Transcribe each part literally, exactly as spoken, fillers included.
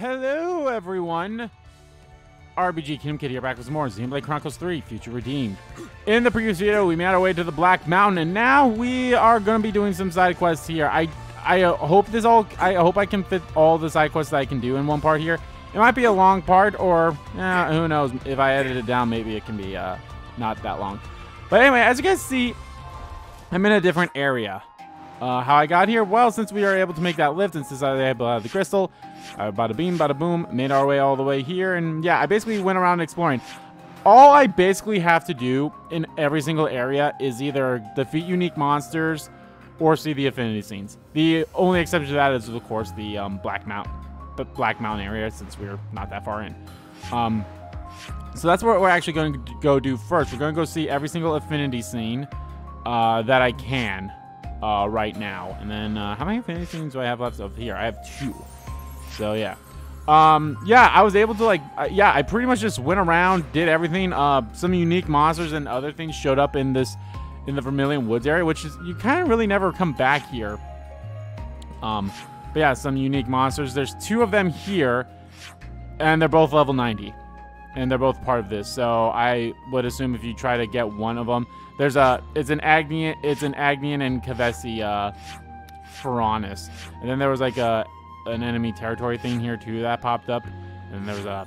Hello, everyone. R B G Kingdom Kid here, back with some more Xenoblade Chronicles three Future Redeemed. In the previous video, we made our way to the Black Mountain, and now we are going to be doing some side quests here. I I uh, hope this all. I hope I can fit all the side quests that I can do in one part here. It might be a long part, or eh, who knows? If I edit it down, maybe it can be uh, not that long. But anyway, as you guys see, I'm in a different area. Uh, how I got here? Well, since we are able to make that lift, and since I was able to have the crystal, uh, bada beam, bada boom, made our way all the way here, and yeah, I basically went around exploring. All I basically have to do in every single area is either defeat unique monsters or see the affinity scenes. The only exception to that is, of course, the um, Black Mountain, the Black Mountain area, since we're not that far in. Um, so that's what we're actually going to go do first. We're going to go see every single affinity scene uh, that I can. Uh, right now. And then uh, how many affinity scenes do I have left over here? I have two. So yeah. Um, yeah, I was able to like, uh, yeah, I pretty much just went around, did everything. Uh, some unique monsters and other things showed up in this, in the Vermilion Woods area, which is, you kind of really never come back here. Um, but yeah, some unique monsters. There's two of them here and they're both level ninety. And they're both part of this, so I would assume if you try to get one of them, there's a it's an Agnian, it's an Agnian and Kevesi uh, Faronis, and then there was like a an enemy territory thing here too that popped up, and there was a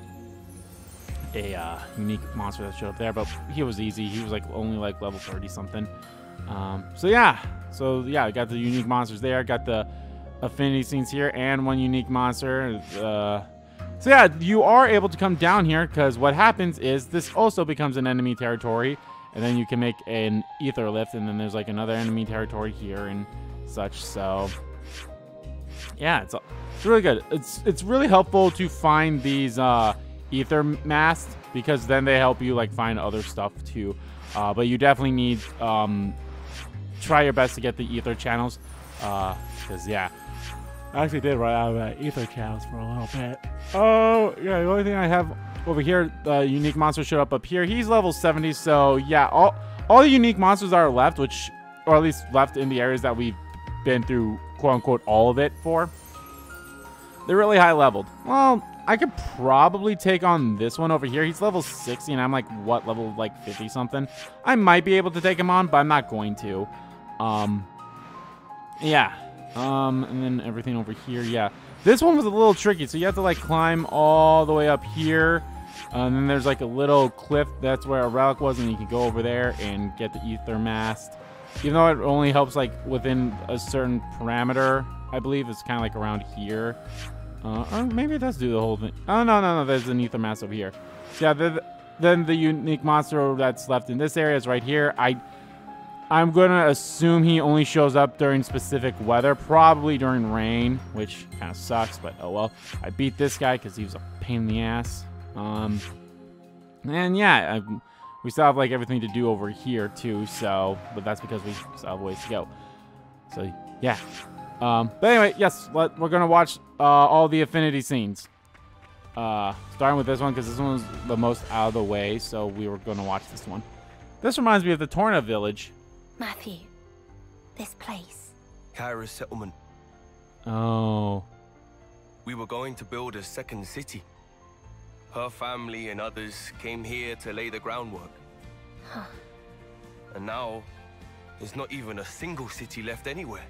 a uh, unique monster that showed up there, but he was easy. He was like only like level thirty something. Um, so yeah, so yeah, I got the unique monsters there, got the affinity scenes here, and one unique monster. Uh, So yeah, you are able to come down here because what happens is this also becomes an enemy territory, and then you can make an ether lift, and then there's like another enemy territory here and such. So yeah, it's, it's really good. It's it's really helpful to find these uh, ether masts because then they help you like find other stuff too. Uh, but you definitely need um, try your best to get the ether channels because uh, yeah. I actually did run out of uh, ether channels for a little bit. Oh, yeah, the only thing I have over here, the uh, unique monster showed up up here. He's level seventy, so yeah, all, all the unique monsters are left, which, or at least left in the areas that we've been through, quote unquote, all of it for. They're really high leveled. Well, I could probably take on this one over here. He's level sixty, and I'm like, what, level like fifty something? I might be able to take him on, but I'm not going to. Um, yeah. Um, and then everything over here, yeah. This one was a little tricky, so you have to, like, climb all the way up here. Uh, and then there's, like, a little cliff. That's where a relic was, and you can go over there and get the ether mast. Even though it only helps, like, within a certain parameter, I believe. It's kind of, like, around here. Uh, or maybe it does do the whole thing. Oh, no, no, no, there's an ether mast over here. So, yeah, the, then the unique monster that's left in this area is right here. I... I'm gonna assume he only shows up during specific weather, probably during rain, which kind of sucks, but oh well. I beat this guy because he was a pain in the ass. Um, and yeah, I, we still have like everything to do over here too, so, but that's because we still have ways to go. So yeah. Um, but anyway, yes, let, we're gonna watch uh, all the affinity scenes. Uh, starting with this one because this one was the most out of the way, so we were gonna watch this one. This reminds me of the Torna Village. Matthew, this place. Kyra's settlement. Oh. We were going to build a second city. Her family and others came here to lay the groundwork. Huh. And now, there's not even a single city left anywhere.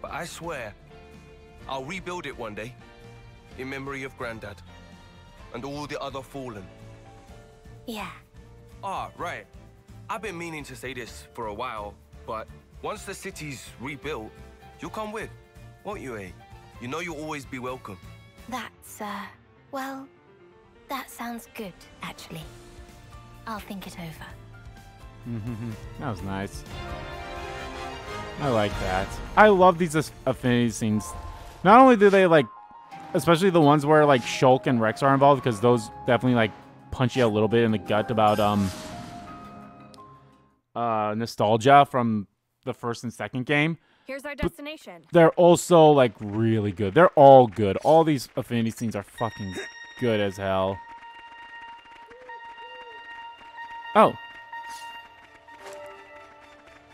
But I swear, I'll rebuild it one day. In memory of Granddad. And all the other fallen. Yeah. Ah, right. I've been meaning to say this for a while, but once the city's rebuilt, you'll come with, won't you, eh? You know you'll always be welcome. That's, uh, well, that sounds good, actually. I'll think it over. That was nice. I like that. I love these affinity scenes. Not only do they, like, especially the ones where, like, Shulk and Rex are involved, because those definitely, like, punch you a little bit in the gut about, um... Uh, nostalgia from the first and second game. Here's our destination. But they're also like really good. They're all good. All these affinity scenes are fucking good as hell. Oh.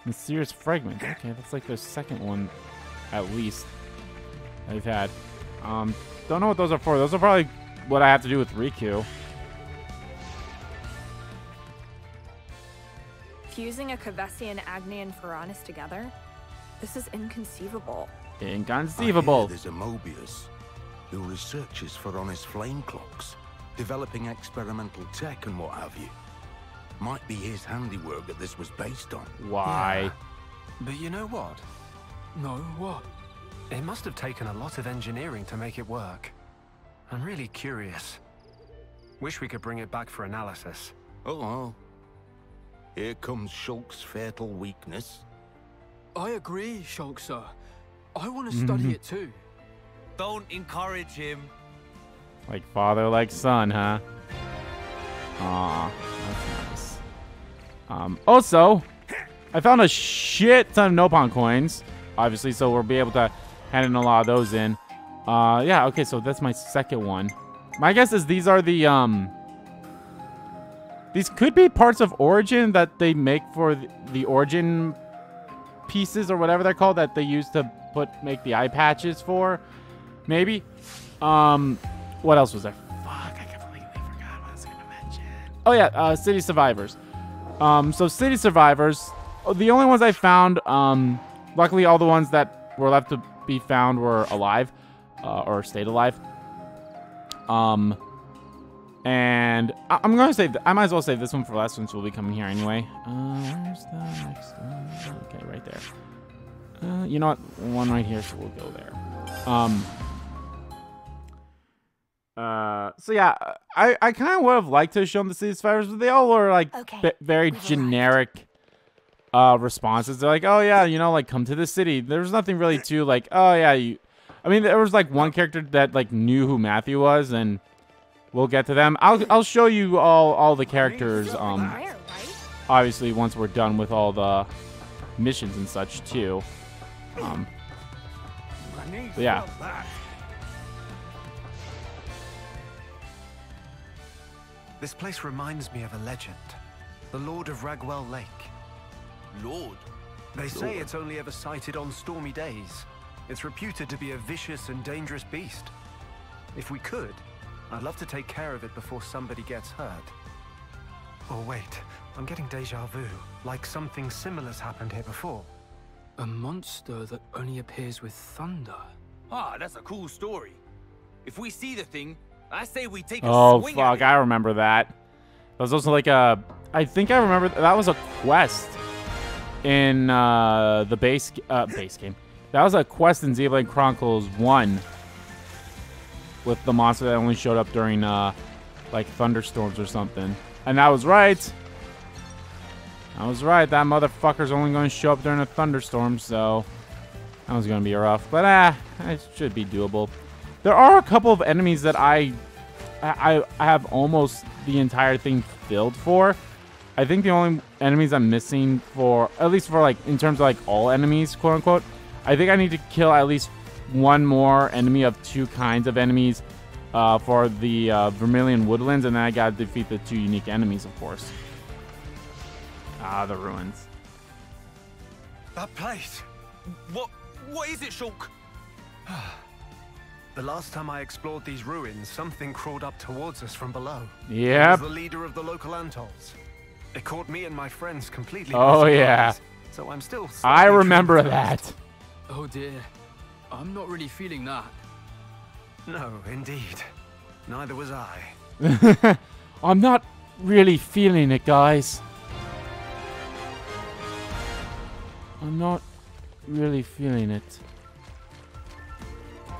Mysterious fragment. Okay, that's like the second one at least I've had. Um, don't know what those are for. Those are probably what I have to do with Riku. Fusing a Kevesi and Agnian and Faronis together? This is inconceivable. Inconceivable. There's a Mobius who researches Faronis flame clocks, developing experimental tech and what have you. Might be his handiwork that this was based on. Why? Yeah. But you know what? No, what? It must have taken a lot of engineering to make it work. I'm really curious. Wish we could bring it back for analysis. Oh, well. Here comes Shulk's fatal weakness. I agree, Shulk, sir. I want to study it too. Don't encourage him. Like father, like son, huh? Aw, that's nice. Um, also, I found a shit ton of Nopon coins, obviously, so we'll be able to hand in a lot of those in. Uh, yeah, okay, so that's my second one. My guess is these are the, um... these could be parts of Origin that they make for the, the Origin pieces or whatever they're called that they use to put make the eye patches for. Maybe. Um, what else was there? Fuck, I completely forgot what I was going to mention. Oh, yeah, uh, City Survivors. Um, so City Survivors, the only ones I found, um, luckily all the ones that were left to be found were alive uh, or stayed alive. Um... And I'm going to save, I might as well save this one for last since we'll be coming here anyway. Uh, where's the next one? Okay, right there. Uh, you know what? One right here, so we'll go there. Um, uh, so yeah, I, I kind of would have liked to have shown the City Survivors, but they all were like okay, very generic uh, responses. They're like, oh yeah, you know, like come to the city. There's nothing really to like, oh yeah, you, I mean, there was like one character that like knew who Matthew was and we'll get to them. I'll I'll show you all all the characters. Um, obviously once we're done with all the missions and such too. Um, yeah. This place reminds me of a legend, the Lord of Ragwell Lake. Lord. They say it's only ever sighted on stormy days. It's reputed to be a vicious and dangerous beast. If we could, I'd love to take care of it before somebody gets hurt. Oh wait, I'm getting deja vu, like something similar's happened here before. A monster that only appears with thunder. Ah, that's a cool story. If we see the thing, I say we take a oh, swing. Oh fuck, I remember that. That was also like a, I think I remember, that was a quest in uh, the base, uh, base game. That was a quest in Xenoblade Chronicles one. With the monster that only showed up during, uh, like, thunderstorms or something. And I was right. I was right. That motherfucker's only going to show up during a thunderstorm, so that was going to be rough. But, ah, it should be doable. There are a couple of enemies that I, I, I have almost the entire thing filled for. I think the only enemies I'm missing for, at least for, like, in terms of, like, all enemies, quote-unquote, I think I need to kill at least one more enemy of two kinds of enemies uh, for the uh, Vermilion Woodlands, and then I gotta defeat the two unique enemies, of course. Ah, the ruins. That place. What? What is it, Shulk? The last time I explored these ruins, something crawled up towards us from below. Yeah. It was the leader of the local Antols. It caught me and my friends completely. Oh yeah. So I'm still. I remember that. Oh dear. I'm not really feeling that. No, indeed. Neither was I. I'm not really feeling it, guys. I'm not really feeling it.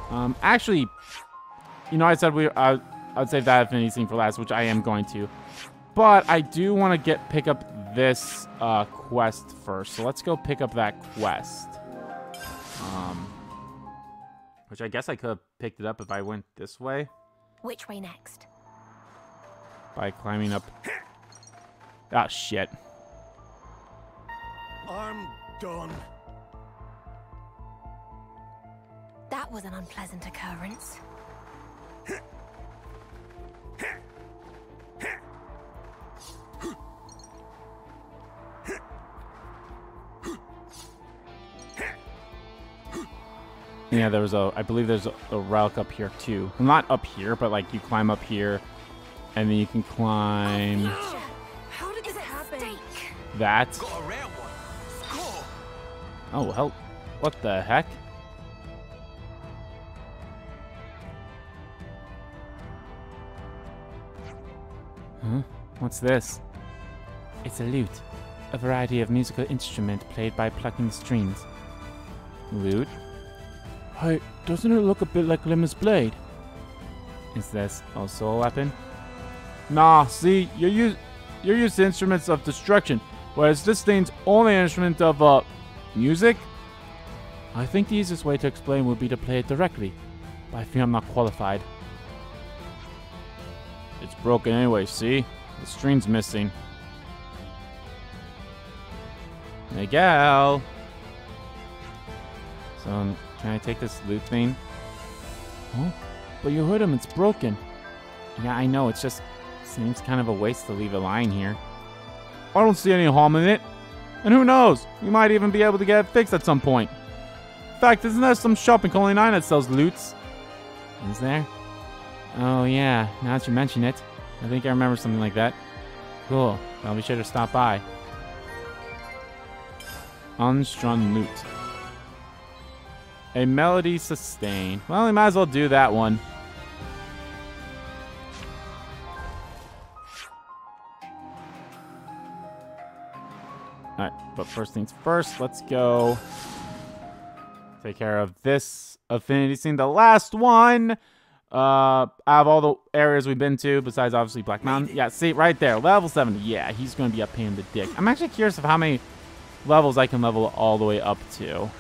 Um, actually, you know, I said we, I, I'd save that affinity scene for last, which I am going to. But I do want to get pick up this uh, quest first, so let's go pick up that quest. Um. Which I guess I could have picked it up if I went this way. Which way next? By climbing up. Ah, shit. I'm done. That was an unpleasant occurrence. Yeah, there was a, I believe there's a, a route up here too. Well, not up here, but like you climb up here and then you can climb. Oh, how did this happen? That. Oh, hell. What the heck? Huh? What's this? It's a lute. A variety of musical instrument played by plucking strings. Lute? Hey, doesn't it look a bit like Glimmer's blade? Is this also a weapon? Nah, see, you're used, you're used to instruments of destruction, whereas this thing's only an instrument of, uh, music? I think the easiest way to explain would be to play it directly, but I fear I'm not qualified. It's broken anyway, see? The string's missing. Miguel! So, um, can I take this loot thing? Huh? But you heard him, it's broken. Yeah, I know, it's just... seems kind of a waste to leave it lying here. I don't see any harm in it. And who knows? We might even be able to get it fixed at some point. In fact, isn't there some shop in Colony nine that sells loots? Is there? Oh yeah, now that you mention it. I think I remember something like that. Cool. Well, be sure to stop by. Unstrung loot. A melody sustain. Well, we might as well do that one. Alright, but first things first, let's go take care of this affinity scene. The last one! Uh, out of all the areas we've been to, besides obviously Black Mountain. Yeah, see, right there. level seven. Yeah, he's going to be a pain in the dick. I'm actually curious of how many levels I can level all the way up to.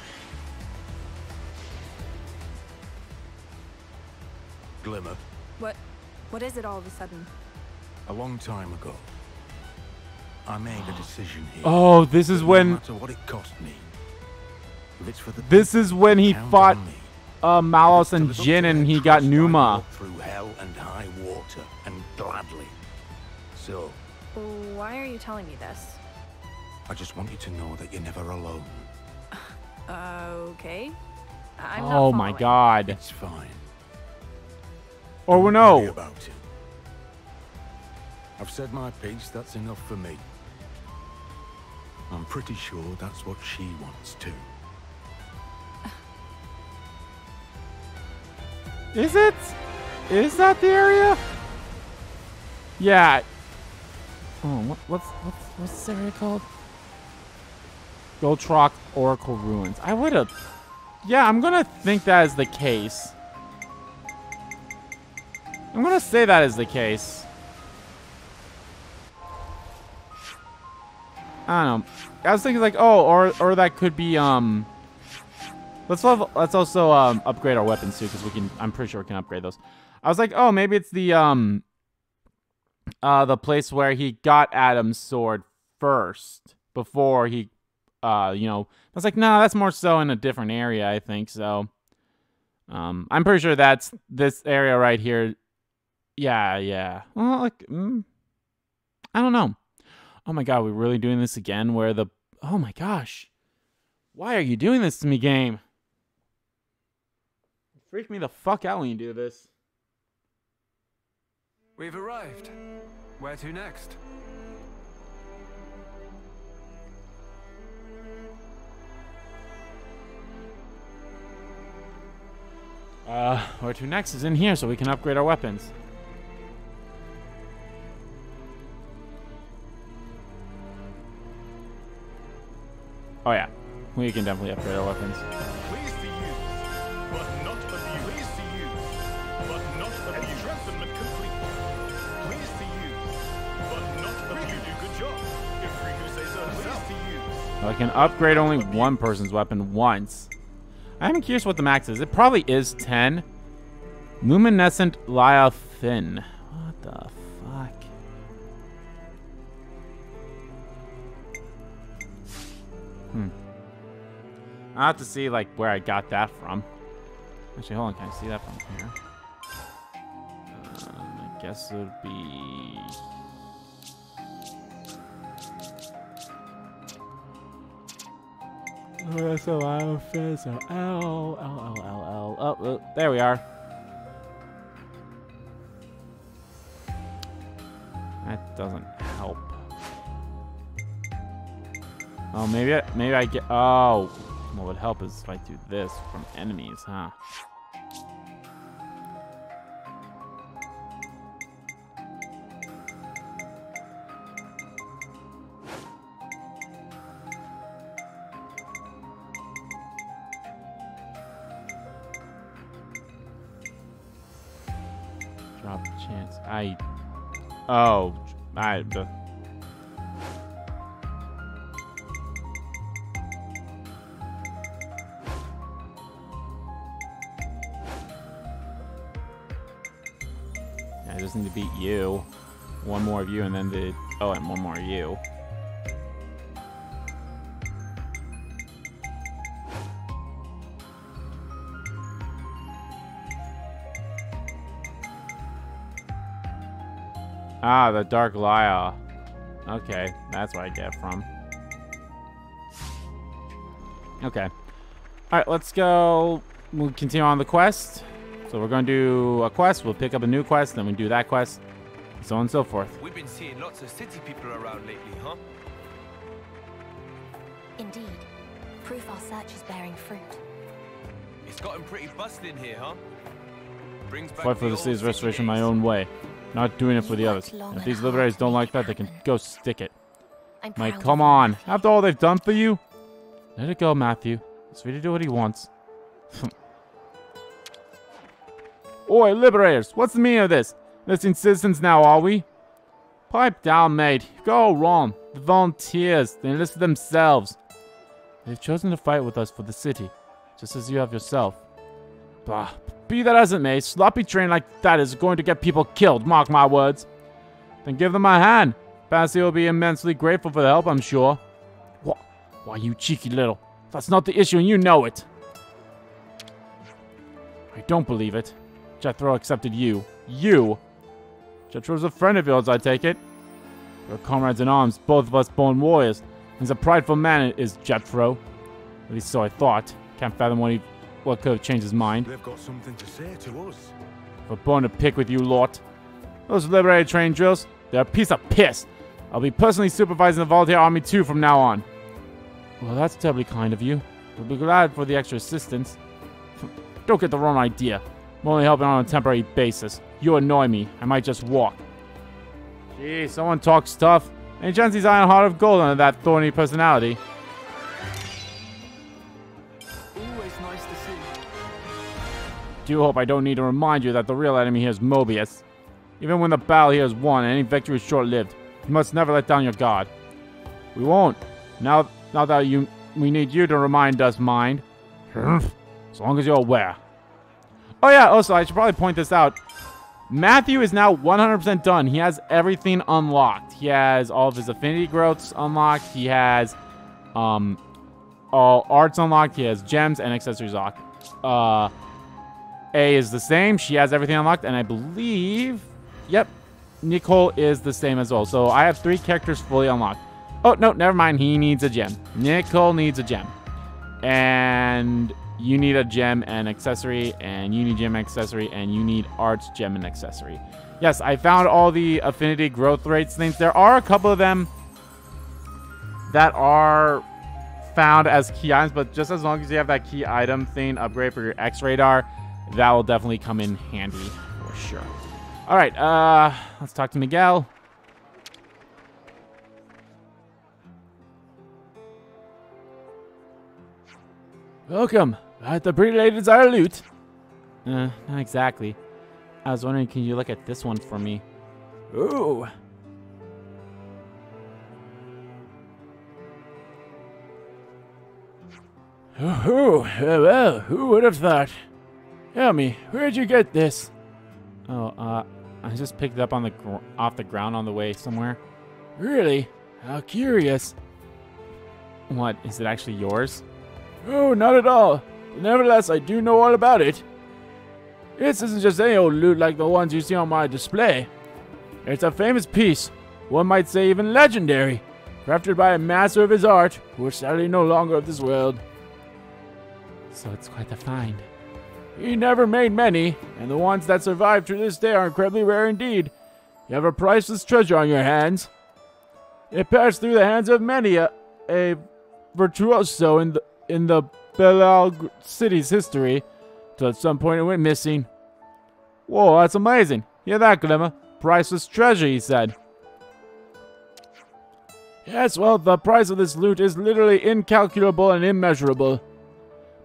Glimmer. What? What is it all of a sudden? A long time ago, I made a decision here. Oh, this is when... no matter what it cost me, if it's for the this is when he fought uh, Malos and Jin and he got Numa. Through hell and high water, and gladly. So... why are you telling me this? I just want you to know that you're never alone. Okay. I'm not oh my God. It's fine. Or we know about it. I've said my piece, that's enough for me. I'm pretty sure that's what she wants too. Is it? Is that the area? Yeah. Oh, what, what's, what's, what's this area called? Goltrock Oracle Ruins. I would have... yeah, I'm going to think that is the case. I'm going to say that is the case. I don't know. I was thinking like, oh, or or that could be um. Let's level, let's also um upgrade our weapons too, because we can. I'm pretty sure we can upgrade those. I was like, oh, maybe it's the um. Uh, the place where he got Adam's sword first before he, uh, you know. I was like, no, that's more so in a different area. I think so. Um, I'm pretty sure that's this area right here. Yeah, yeah. Well, like, mm, I don't know. Oh my God, we're really doing this again? Where the... oh my gosh. Why are you doing this to me, game? You freak me the fuck out when you do this. We've arrived. Where to next? Uh, where to next is in here, so we can upgrade our weapons. Oh yeah, we can definitely upgrade our weapons. Please be used, but not abused. Please be used, but not abused. Strengthenment complete. Please be used, but not abused. You do good job. If Riku says so, please be used. I can upgrade only one person's weapon once. I'm curious what the max is. It probably is ten. Luminescent Lyothin. What the fuck? Hmm. I'll have to see, like, where I got that from. Actually, hold on. Can I see that from here? Um, I guess it would be... So I'll fizz out. Ow, ow, ow, ow, ow. Oh, oh, there we are. That doesn't help. Oh, maybe I, maybe I get. Oh, what would help is if I do this from enemies, huh? Drop the chance. I. Oh, I. The, I just need to beat you. One more of you, and then the. Oh, and one more of you. Ah, the Dark Liar. Okay, that's where I get it from. Okay. Alright, let's go. We'll continue on the quest. So we're going to do a quest. We'll pick up a new quest. Then we do that quest. So on and so forth. We've been seeing lots of city people around lately, huh? Indeed. Proof our search is bearing fruit. It's gotten pretty bustling here, huh? Brings back Fight for the city's restoration my own way. Not doing it for the others. If these Liberators don't like that, they can go stick it. Mike, come on. After all they've done for you? Let it go, Matthew. It's free to do what he wants. Oi, Liberators, what's the meaning of this? Listing citizens now, are we? Pipe down, mate. You got all wrong. The volunteers, they enlisted themselves. They've chosen to fight with us for the city, just as you have yourself. Bah. Be that as it may, sloppy train like that is going to get people killed, mark my words. Then give them my hand. Bassy will be immensely grateful for the help, I'm sure. What? Why, you cheeky little. That's not the issue, and you know it. I don't believe it. Jethro accepted you. You? Jethro's a friend of yours, I take it. We're comrades in arms, both of us born warriors. He's a prideful man, is Jethro. At least so I thought. Can't fathom what he... What could have changed his mind? They've got something to say to us. We're born to pick with you, lot. Those Liberated train drills, they're a piece of piss. I'll be personally supervising the Volunteer Army too from now on. Well, that's terribly kind of you. We'll be glad for the extra assistance. Don't get the wrong idea. I'm only helping on a temporary basis. You annoy me. I might just walk. Gee, someone talks tough. And he turns his iron heart of gold under that thorny personality. I do hope I don't need to remind you that the real enemy here is Mobius. Even when the battle here is won and any victory is short-lived, you must never let down your guard. We won't. Now, now that you, we need you to remind us, mind. As long as you're aware. Oh yeah. Also, I should probably point this out. Matthew is now one hundred percent done. He has everything unlocked. He has all of his affinity growths unlocked. He has, um, all arts unlocked. He has gems and accessories locked. Uh. A is the same. She has everything unlocked, and I believe, yep, Nicole is the same as well. So I have three characters fully unlocked. Oh, no, never mind. He needs a gem. Nicole needs a gem. And you need a gem and accessory, and you need gem and accessory, and you need arts, gem, and accessory. Yes, I found all the affinity growth rates things. There are a couple of them that are found as key items, but just as long as you have that key item thing upgrade for your X-Radar, that will definitely come in handy for sure. All right, uh, let's talk to Miguel. Welcome. I had the pre-related our loot. Uh, not exactly. I was wondering, can you look at this one for me? Ooh. Ooh, well, who would have thought? Tell me, where'd you get this? Oh, uh, I just picked it up on the gr off the ground on the way somewhere. Really? How curious. What, is it actually yours? Oh, not at all. But nevertheless, I do know all about it. This isn't just any old loot like the ones you see on my display. It's a famous piece, one might say even legendary, crafted by a master of his art, who is sadly no longer of this world. so it's quite a find. He never made many, and the ones that survive to this day are incredibly rare indeed. You have a priceless treasure on your hands. It passed through the hands of many a, a virtuoso in the, in the Belal city's history, till at some point it went missing. Whoa, that's amazing. Hear that, Glimmer? Priceless treasure, he said. Yes, well, the price of this loot is literally incalculable and immeasurable.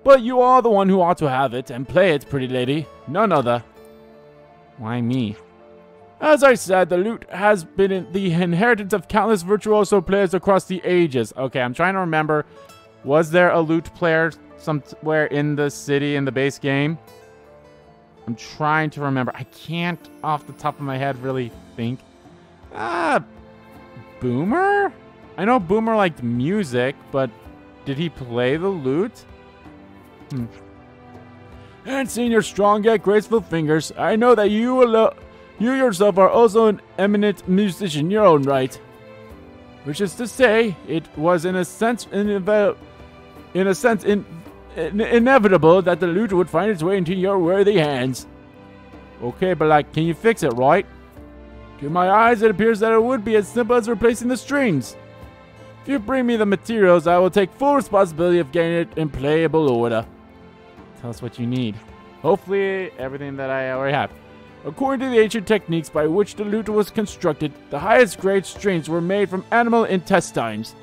But you are the one who ought to have it and play it, pretty lady. None other. Why me? As I said, the loot has been in the inheritance of countless virtuoso players across the ages. Okay, I'm trying to remember. Was there a loot player somewhere in the city in the base game? I'm trying to remember. I can't, off the top of my head, really think. Ah, Boomer? I know Boomer liked music, but did he play the lute? Hmm. And seeing your strong yet graceful fingers, I know that you alone... You yourself are also an eminent musician in your own right. Which is to say, it was in a sense, inev in a sense in in inevitable that the lute would find its way into your worthy hands. Okay, but like, can you fix it, right? To my eyes, it appears that it would be as simple as replacing the strings. If you bring me the materials, I will take full responsibility of getting it in playable order. Tell us what you need. Hopefully, everything that I already have. According to the ancient techniques by which the lute was constructed, the highest grade strings were made from animal intestines.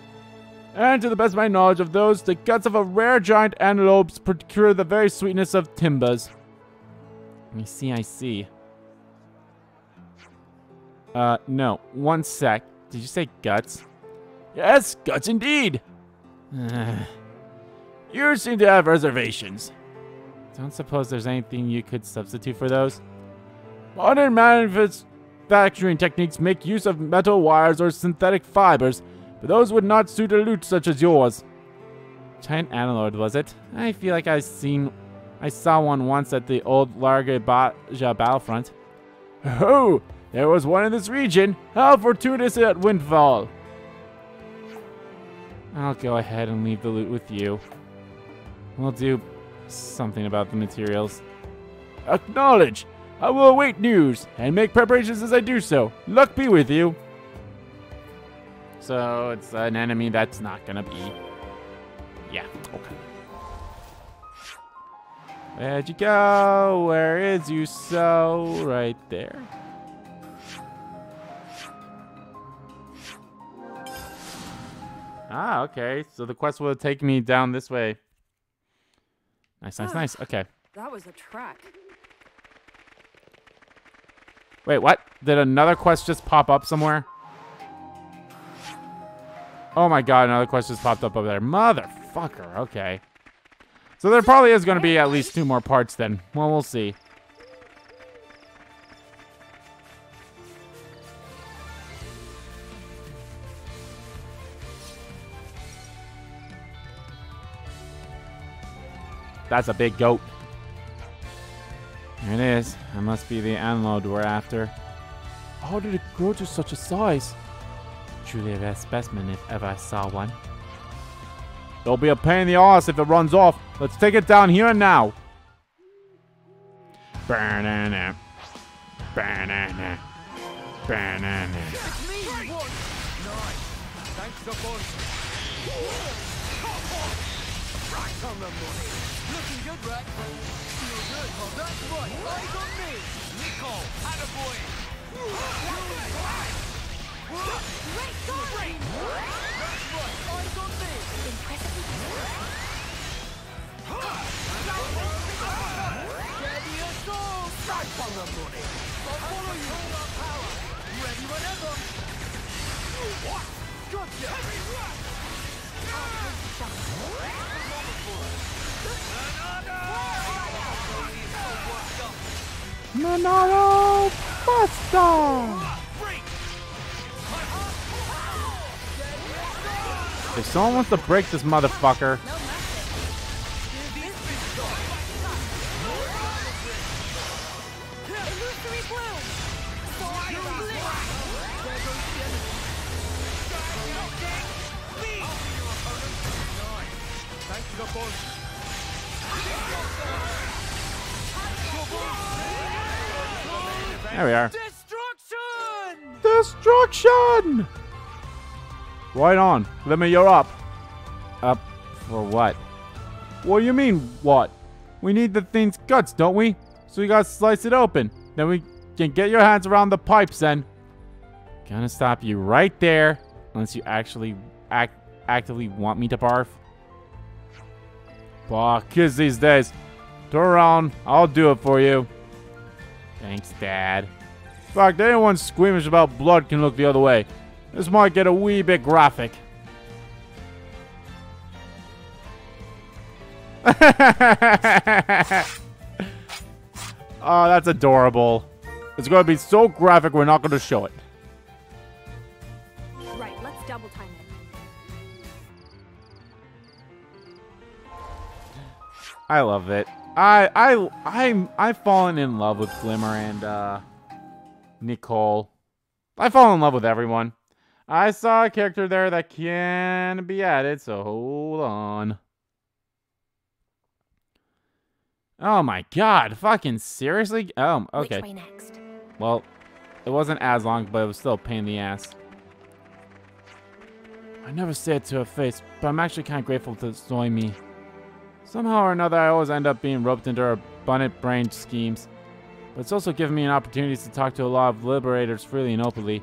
And to the best of my knowledge of those, the guts of a rare giant antelope procure the very sweetness of timbers. I see, I see. Uh, no. One sec. Did you say guts? Yes, guts indeed! You seem to have reservations. Don't suppose there's anything you could substitute for those? Modern manufacturing techniques make use of metal wires or synthetic fibers, but those would not suit a lute such as yours. Giant antelope, was it? I feel like I've seen, I saw one once at the old Larga Baja battlefront. Oh, there was one in this region. How fortuitous at windfall! I'll go ahead and leave the loot with you. We'll do something about the materials. Acknowledged. I will await news and make preparations as I do so. Luck be with you. So it's an enemy that's not gonna be. Yeah. Okay. Where'd you go? Where is you so? Right there. Ah, okay. So the quest will take me down this way. Nice, nice, oh, nice. Okay. That was a track. Wait, what? Did another quest just pop up somewhere? Oh my god, another quest just popped up over there. Motherfucker, okay. So there probably is going to be at least two more parts then. Well, we'll see. That's a big goat. There it is. That must be the antelope we're after. How did it grow to such a size? Truly a rare specimen if ever I saw one. It'll be a pain in the arse if it runs off. Let's take it down here and now. Banana. Banana. Banana. Looking good, right? Oh, that's right. Eyes on me. Nicole, out of boy. Great going. That's right. Eyes on me. Impressive. Ready or go. Strike on the money. I'll follow you. All our power. Ready whenever. What? Gotcha. Heavy rock. Another. Nanaro Buster! If someone wants to break this motherfucker. There we are. Destruction! Destruction! Right on. Glimmer, you're up. Up for what? What do you mean, what? We need the thing's guts, don't we? So we gotta slice it open. Then we can get your hands around the pipes and... Gonna stop you right there. Unless you actually act actively want me to barf. Bah, kids these days. Turn around. I'll do it for you. Thanks, Dad. In fact, anyone squeamish about blood can look the other way. This might get a wee bit graphic. Oh, that's adorable. It's going to be so graphic, we're not going to show it. Right, let's double time it. I love it. I I I'm I've fallen in love with Glimmer and uh, Nicole. I fall in love with everyone. I saw a character there that can be added, so hold on. Oh my god! Fucking seriously? Oh, okay. Which way next? Well, it wasn't as long, but it was still a pain in the ass. I never say it to her face, but I'm actually kind of grateful to Soimi. Somehow or another, I always end up being roped into her abundant brain schemes. But it's also given me an opportunity to talk to a lot of Liberators freely and openly.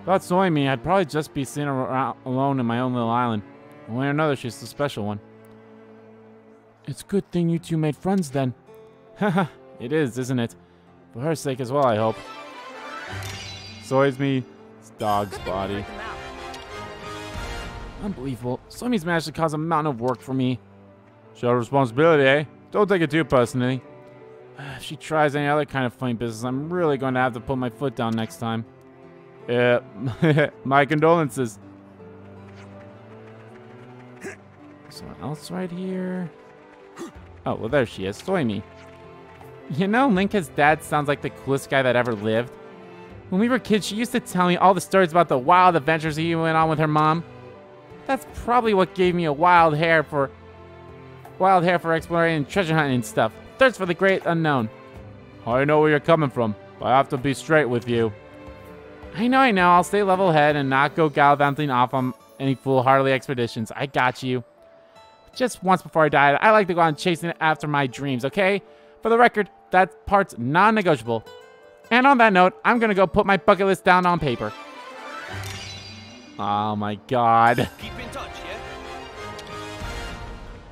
Without Soimi, I'd probably just be sitting around alone in my own little island. One way or another, she's the special one. It's a good thing you two made friends then. Haha, it is, isn't it? For her sake as well, I hope. Soimi's dog's body. Unbelievable. Soimi's managed to cause a mountain of work for me. Show responsibility, eh? Don't take it too personally. If she tries any other kind of funny business, I'm really going to have to put my foot down next time. Uh, my condolences. Someone else right here. Oh, well, there she is. Soimi. You know, Linka's dad sounds like the coolest guy that ever lived. When we were kids, she used to tell me all the stories about the wild adventures he went on with her mom. That's probably what gave me a wild hair for... Wild hair for exploring and treasure hunting and stuff. Thirst for the great unknown. I know where you're coming from, but I have to be straight with you. I know, I know. I'll stay level head and not go gallivanting off on any foolhardy expeditions. I got you. Just once before I died, I like to go on chasing after my dreams, okay? For the record, that part's non-negotiable. And on that note, I'm gonna go put my bucket list down on paper. Oh my god. Keep in touch,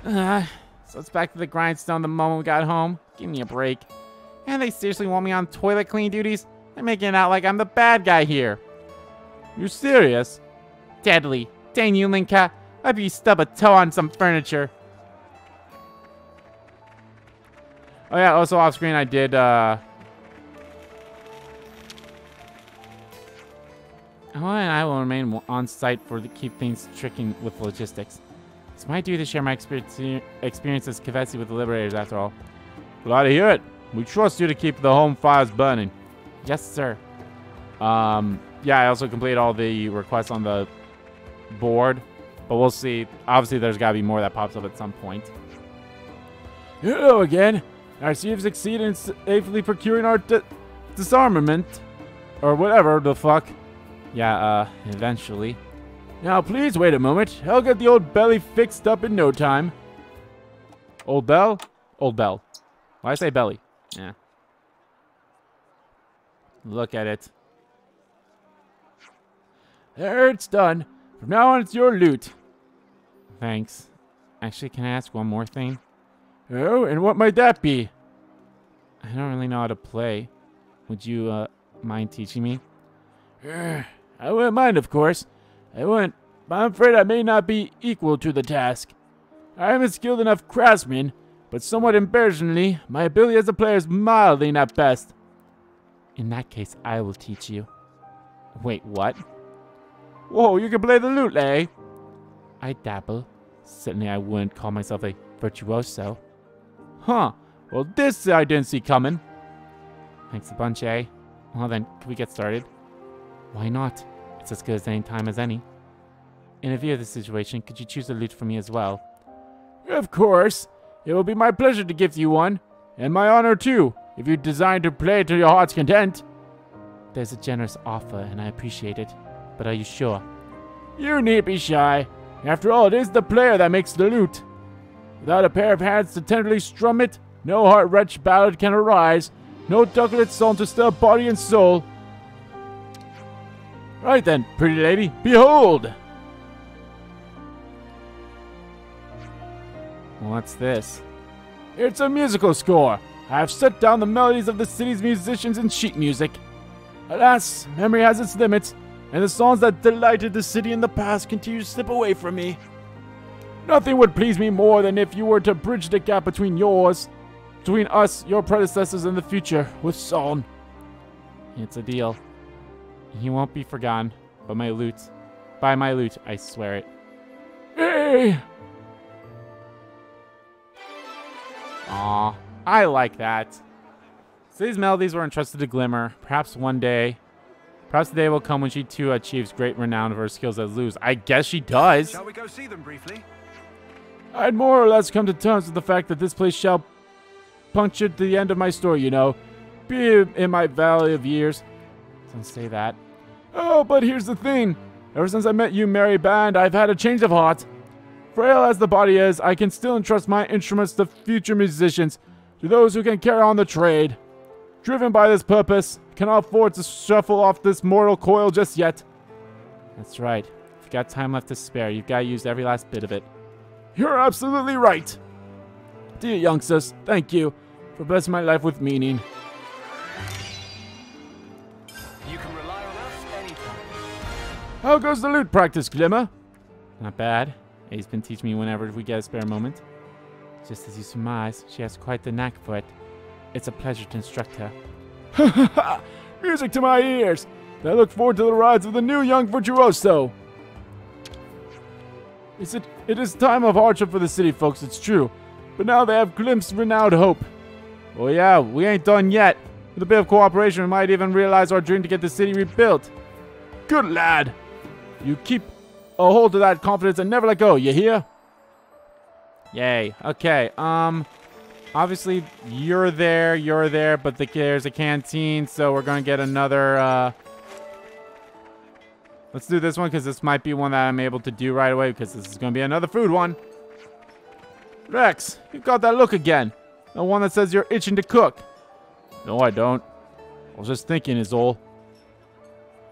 yeah? Uh, so it's back to the grindstone the moment we got home. Give me a break. And they seriously want me on toilet cleaning duties? They're making it out like I'm the bad guy here. You serious? Deadly. Dang you, Linka. I'd be stub a toe on some furniture. Oh yeah, also off screen I did, uh... Oh, and I will remain on site for the keep things tricky with logistics. It's my duty to share my experience, experience as Kevesi with the Liberators, after all. Glad to hear it. We trust you to keep the home fires burning. Yes, sir. Um, yeah, I also completed all the requests on the board, but we'll see. Obviously, there's got to be more that pops up at some point. Hello again. I see you've succeeded in safely procuring our di disarmament, or whatever the fuck. Yeah, uh, eventually. Now, please wait a moment. I'll get the old belly fixed up in no time. Old bell? Old bell. Why say belly? Yeah. Look at it. There, it's done. From now on, it's your loot. Thanks. Actually, can I ask one more thing? Oh, and what might that be? I don't really know how to play. Would you, uh, mind teaching me? I wouldn't mind, of course. I wouldn't, but I'm afraid I may not be equal to the task. I am a skilled enough craftsman, but somewhat embarrassingly, my ability as a player is mildly not best. In that case, I will teach you. Wait, what? Whoa, you can play the lute, eh? I dabble. Certainly I wouldn't call myself a virtuoso. Huh, well this I didn't see coming. Thanks a bunch, eh? Well then, can we get started? Why not? It's as good as any time as any. In view of this situation, could you choose a lute for me as well? Of course. It will be my pleasure to give you one. And my honor, too. If you design to play to your heart's content. There's a generous offer and I appreciate it, but are you sure? You need be shy. After all, it is the player that makes the lute. Without a pair of hands to tenderly strum it, no heart-wrenching ballad can arise, no ducklet song to stir body and soul. Right then, pretty lady, behold! What's this? It's a musical score. I have set down the melodies of the city's musicians in sheet music. Alas, memory has its limits, and the songs that delighted the city in the past continue to slip away from me. Nothing would please me more than if you were to bridge the gap between yours, between us, your predecessors, and the future, with song. It's a deal. He won't be forgotten, but my loot. By my loot, I swear it. Hey! Aw, I like that. So these melodies were entrusted to Glimmer. Perhaps one day, perhaps the day will come when she too achieves great renown of her skills as Luz. I guess she does. Shall we go see them briefly? I'd more or less come to terms with the fact that this place shall puncture the end of my story, you know. Be in my valley of years. Don't say that. Oh, but here's the thing. Ever since I met you, Mary Band, I've had a change of heart. Frail as the body is, I can still entrust my instruments to future musicians, to those who can carry on the trade. Driven by this purpose, cannot afford to shuffle off this mortal coil just yet. That's right. If you've got time left to spare, you've got to use every last bit of it. You're absolutely right. Dear youngsters, thank you for blessing my life with meaning. You can rely on us anytime. How goes the lute practice, Glimmer? Not bad. He's been teaching me whenever we get a spare moment. Just as you surmise, she has quite the knack for it. It's a pleasure to instruct her. Ha ha ha! Music to my ears! And I look forward to the rides of the new young virtuoso! Is it, it is time of hardship for the city, folks, it's true. But now they have glimpsed renewed hope. Oh yeah, we ain't done yet. With a bit of cooperation, we might even realize our dream to get the city rebuilt. Good lad! You keep a hold of that confidence and never let go, you hear? Yay. Okay, um... obviously, you're there, you're there, but the, there's a canteen, so we're going to get another, uh... let's do this one, because this might be one that I'm able to do right away, because this is going to be another food one. Rex, you've got that look again. The one that says you're itching to cook. No, I don't. I was just thinking is all.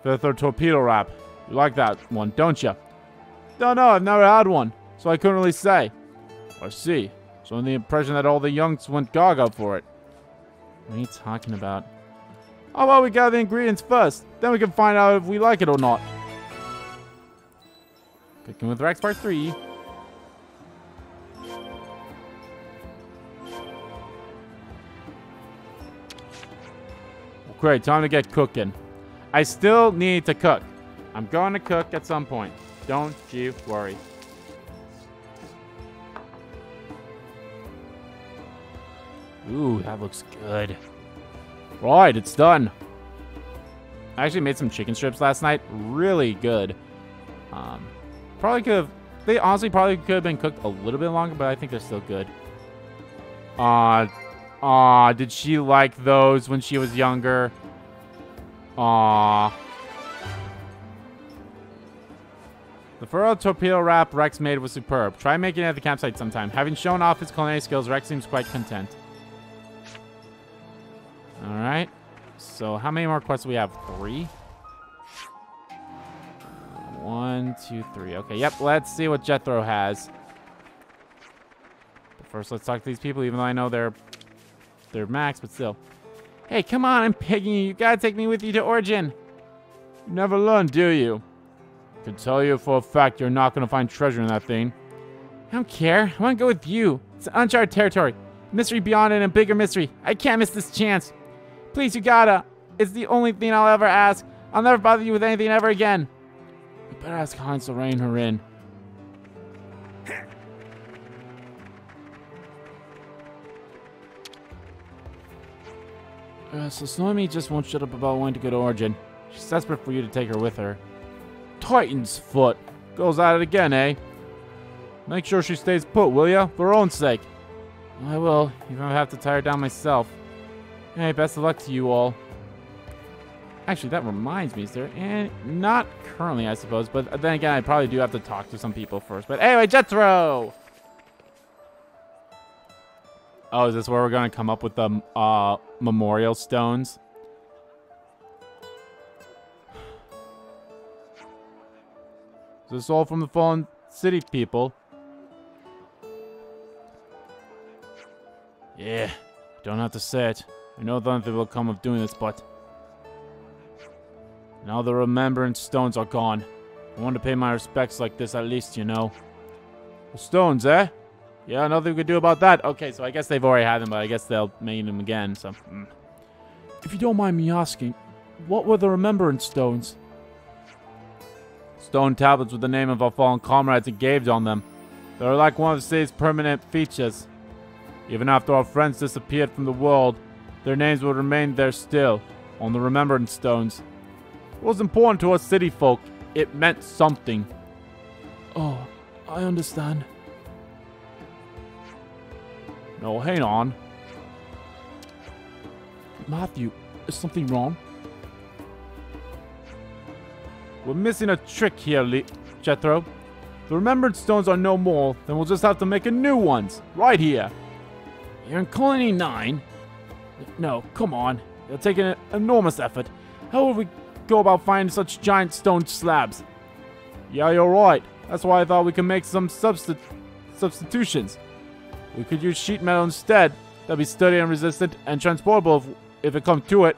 Fifth or torpedo wrap. You like that one, don't you? No, no, I've never had one, so I couldn't really say. I see. So I'm the impression that all the youngs went gaga for it. What are you talking about? How about we gather the ingredients first? Then we can find out if we like it or not. Cooking with Rex Part three. Great, time to get cooking. I still need to cook. I'm going to cook at some point. Don't you worry. Ooh, that looks good. Right, it's done. I actually made some chicken strips last night. Really good. Um, probably could have... They honestly probably could have been cooked a little bit longer, but I think they're still good. Aw. Aw, did she like those when she was younger? Aw. The furled torpedo wrap Rex made was superb. Try making it at the campsite sometime. Having shown off his culinary skills, Rex seems quite content. All right, so how many more quests do we have? Three? One, two, three. Okay, yep, let's see what Jethro has. But first, let's talk to these people, even though I know they're they're max, but still. Hey, come on, I'm begging you. You gotta take me with you to Origin. You never learn, do you? I can tell you for a fact you're not gonna find treasure in that thing. I don't care. I wanna go with you. It's uncharted territory. Mystery beyond it and bigger mystery. I can't miss this chance. Please, you gotta. It's the only thing I'll ever ask. I'll never bother you with anything ever again. You better ask Hans to rein her in. uh, so Soimi just won't shut up about wanting to go to Origin. She's desperate for you to take her with her. Titan's foot. Goes at it again, eh? Make sure she stays put, will ya? For her own sake. I will, even if I have to tire her down myself. Alright, best of luck to you all. Actually, that reminds me, is there any... Not currently, I suppose, but then again, I probably do have to talk to some people first. But anyway, Jethro! Oh, is this where we're going to come up with the uh, memorial stones? Is this all from the fallen city people? Yeah, don't have to say it. I know nothing will come of doing this, but... Now the remembrance stones are gone. I want to pay my respects like this at least, you know. The stones, eh? Yeah, nothing we could do about that. Okay, so I guess they've already had them, but I guess they'll make them again, so... Mm. If you don't mind me asking, what were the remembrance stones? Stone tablets with the name of our fallen comrades engraved on them. They were like one of the city's permanent features. Even after our friends disappeared from the world, their names would remain there still, on the remembrance stones. It was important to us city folk. It meant something. Oh, I understand. No, hang on. Matthew, is something wrong? We're missing a trick here, Le Jethro. The remembrance stones are no more, then we'll just have to make a new ones. Right here. You're in Colony nine? No, come on. It'll take an enormous effort. How will we go about finding such giant stone slabs? Yeah, you're right. That's why I thought we could make some substi substitutions. We could use sheet metal instead. That'd be sturdy and resistant and transportable if, if it comes to it.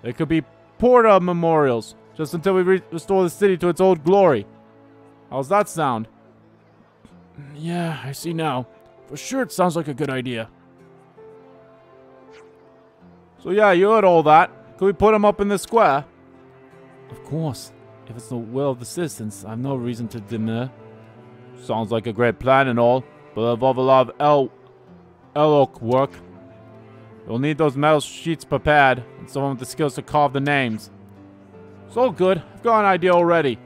They could be porta memorials, just until we re restore the city to its old glory. How's that sound? Yeah, I see now. For sure it sounds like a good idea. So yeah, you heard all that. Could we put them up in the square? Of course. If it's the will of the citizens, I've no reason to demur. Sounds like a great plan and all, but it'll involve a lot of Elok work. You'll need those metal sheets prepared, and someone with the skills to carve the names. It's all good. I've got an idea already.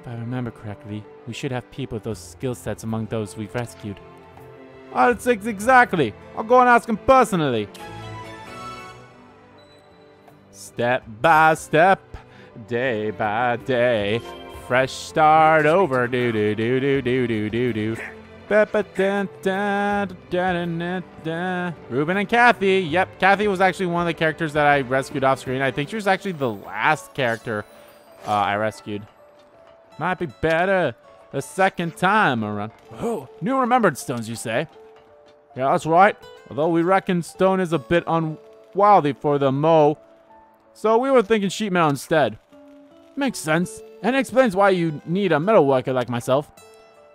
If I remember correctly, we should have people with those skill sets among those we've rescued. I don't think exactly. I'll go and ask him personally. Step by step, day by day, fresh start over. Do do do do do do do do. Ruben and Kathy. Yep, Kathy was actually one of the characters that I rescued off screen. I think she was actually the last character uh, I rescued. Might be better the second time around. Oh, new remembrance stones, you say? Yeah, that's right. Although we reckon stone is a bit unwieldy for the mo. So we were thinking sheet metal instead. Makes sense, and it explains why you need a metal worker like myself.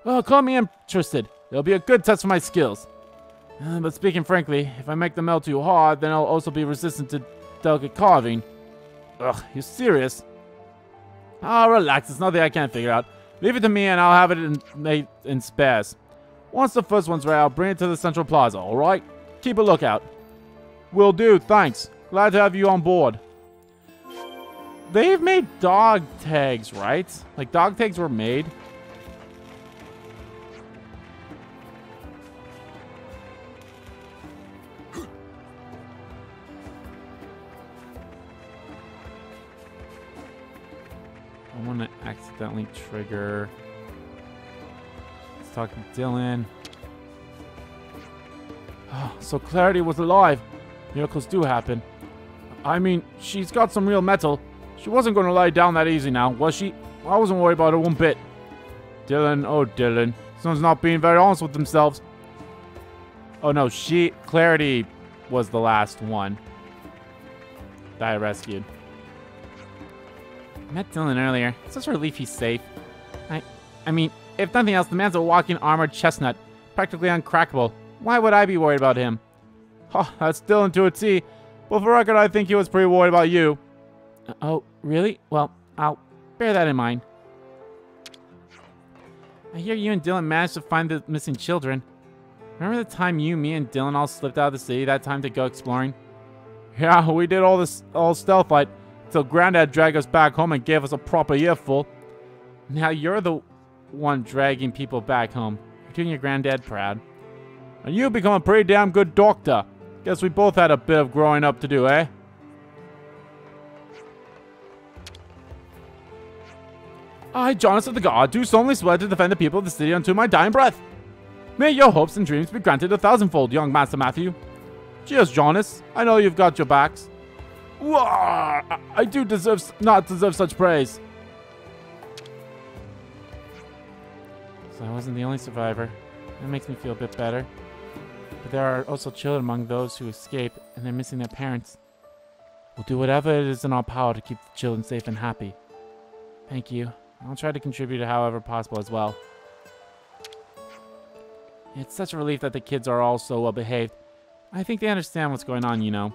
Well, call me interested. It'll be a good test for my skills. Uh, but speaking frankly, if I make the metal too hard, then I'll also be resistant to delicate carving. Ugh, you serious? Ah, oh, relax. It's nothing I can't figure out. Leave it to me, and I'll have it in, made in spares. Once the first one's ready, I'll bring it to the central plaza. All right? Keep a lookout. Will do. Thanks. Glad to have you on board. They've made dog tags, right? Like, dog tags were made. I want to accidentally trigger. Let's talk to Dylan. Oh, so Clarity was alive. Miracles do happen. I mean, she's got some real metal. She wasn't going to lie down that easy now, was she? I wasn't worried about her one bit. Dylan, oh Dylan. Someone's not being very honest with themselves. Oh no, she, Clarity was the last one that I rescued. I met Dylan earlier. It's such a relief he's safe. I, I mean, if nothing else, the man's a walking armored chestnut. Practically uncrackable. Why would I be worried about him? Huh, that's Dylan to a T. But for record, I think he was pretty worried about you. Oh, really? Well, I'll bear that in mind. I hear you and Dylan managed to find the missing children. Remember the time you, me, and Dylan all slipped out of the city that time to go exploring? Yeah, we did all this all stealth fight till Granddad dragged us back home and gave us a proper earful. Now you're the one dragging people back home. You're doing your granddad proud. And you've become a pretty damn good doctor. Guess we both had a bit of growing up to do, eh? I, Jonas of the God, do solemnly swear to defend the people of the city unto my dying breath. May your hopes and dreams be granted a thousandfold, young Master Matthew. Cheers, Jonas. I know you've got your backs. Whoa, I do deserve not deserve such praise. So I wasn't the only survivor. That makes me feel a bit better. But there are also children among those who escape, and they're missing their parents. We'll do whatever it is in our power to keep the children safe and happy. Thank you. I'll try to contribute however possible as well. It's such a relief that the kids are all so well behaved. I think they understand what's going on, you know.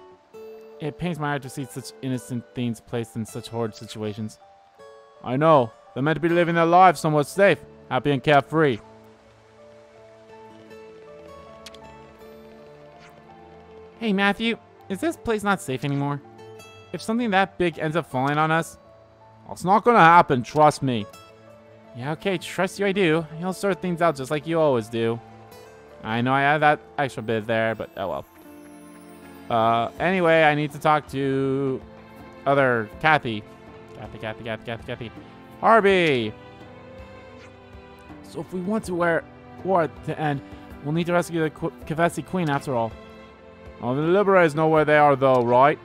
It pains my heart to see such innocent things placed in such horrid situations. I know. They're meant to be living their lives somewhat safe, happy and carefree. Hey, Matthew. Is this place not safe anymore? If something that big ends up falling on us, it's not gonna happen, trust me. Yeah, okay, trust you I do. You'll sort things out just like you always do. I know I had that extra bit there, but oh well. Uh, anyway, I need to talk to other Kathy. Kathy, Kathy, Kathy, Kathy, Kathy. Harvey! So if we want to wear war at the end, we'll need to rescue the Kevesi Queen after all. Oh, the Liberators know where they are though, right?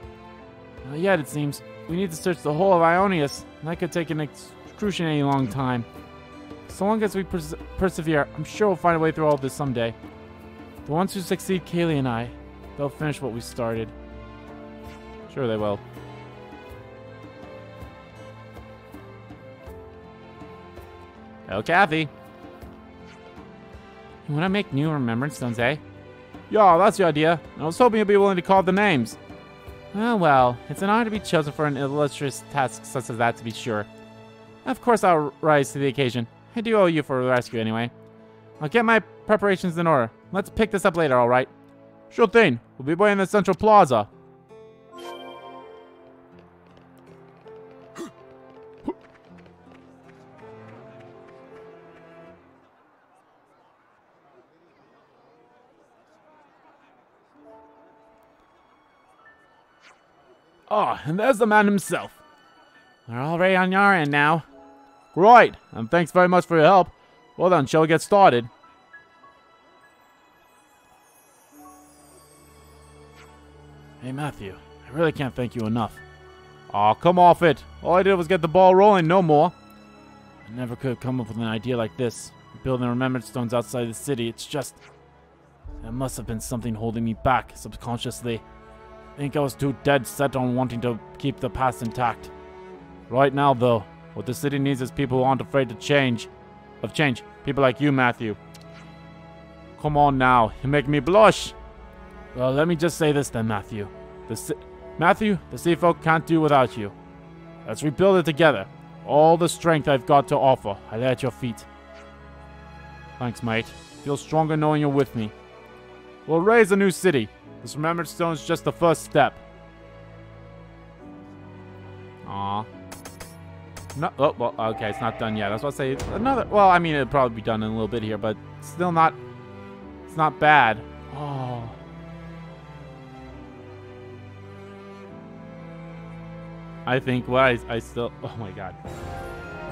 Not yet, it seems. We need to search the whole of Ionius, and that could take an excruciatingly long time. So long as we perse persevere, I'm sure we'll find a way through all of this someday. The ones who succeed, Kaylee and I, they'll finish what we started. Sure they will. Hello, Kathy. You want to make new remembrance stones, eh? Yeah, that's the idea. I was hoping you'd be willing to call the names. Oh well, it's an honor to be chosen for an illustrious task such as that, to be sure. Of course I'll rise to the occasion. I do owe you for the rescue anyway. I'll get my preparations in order. Let's pick this up later, alright? Sure thing. We'll be waiting in the Central Plaza. Oh, and there's the man himself. We're already on your end now. Right, and thanks very much for your help. Well then, shall we get started? Hey Matthew, I really can't thank you enough. Aw, come off it. All I did was get the ball rolling, no more. I never could have come up with an idea like this. Building remembrance stones outside the city, it's just... There must have been something holding me back, subconsciously. I think I was too dead set on wanting to keep the past intact. Right now, though, what the city needs is people who aren't afraid to change. Of change. People like you, Matthew. Come on now. You make me blush. Well, let me just say this then, Matthew. The si Matthew, the sea folk can't do without you. Let's rebuild it together. All the strength I've got to offer, I lay at your feet. Thanks, mate. Feel stronger knowing you're with me. We'll raise a new city. This remembrance stone is just the first step. Aww. No, oh, well, okay, it's not done yet. I was about to say another. Well, I mean, it'll probably be done in a little bit here, but still not. It's not bad. Oh. I think. Well, I, I still. Oh my God.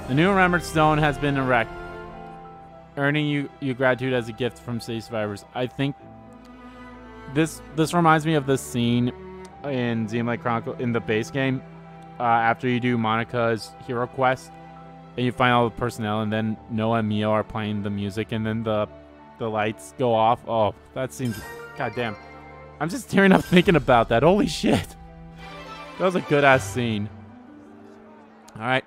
The new remembrance stone has been erected, earning you your gratitude as a gift from city survivors. I think. This this reminds me of the scene in Xenoblade Chronicles in the base game, uh, after you do Monica's hero quest, and you find all the personnel, and then Noah and Mio are playing the music, and then the the lights go off. Oh, that seems goddamn. I'm just tearing up thinking about that. Holy shit, that was a good ass scene. All right,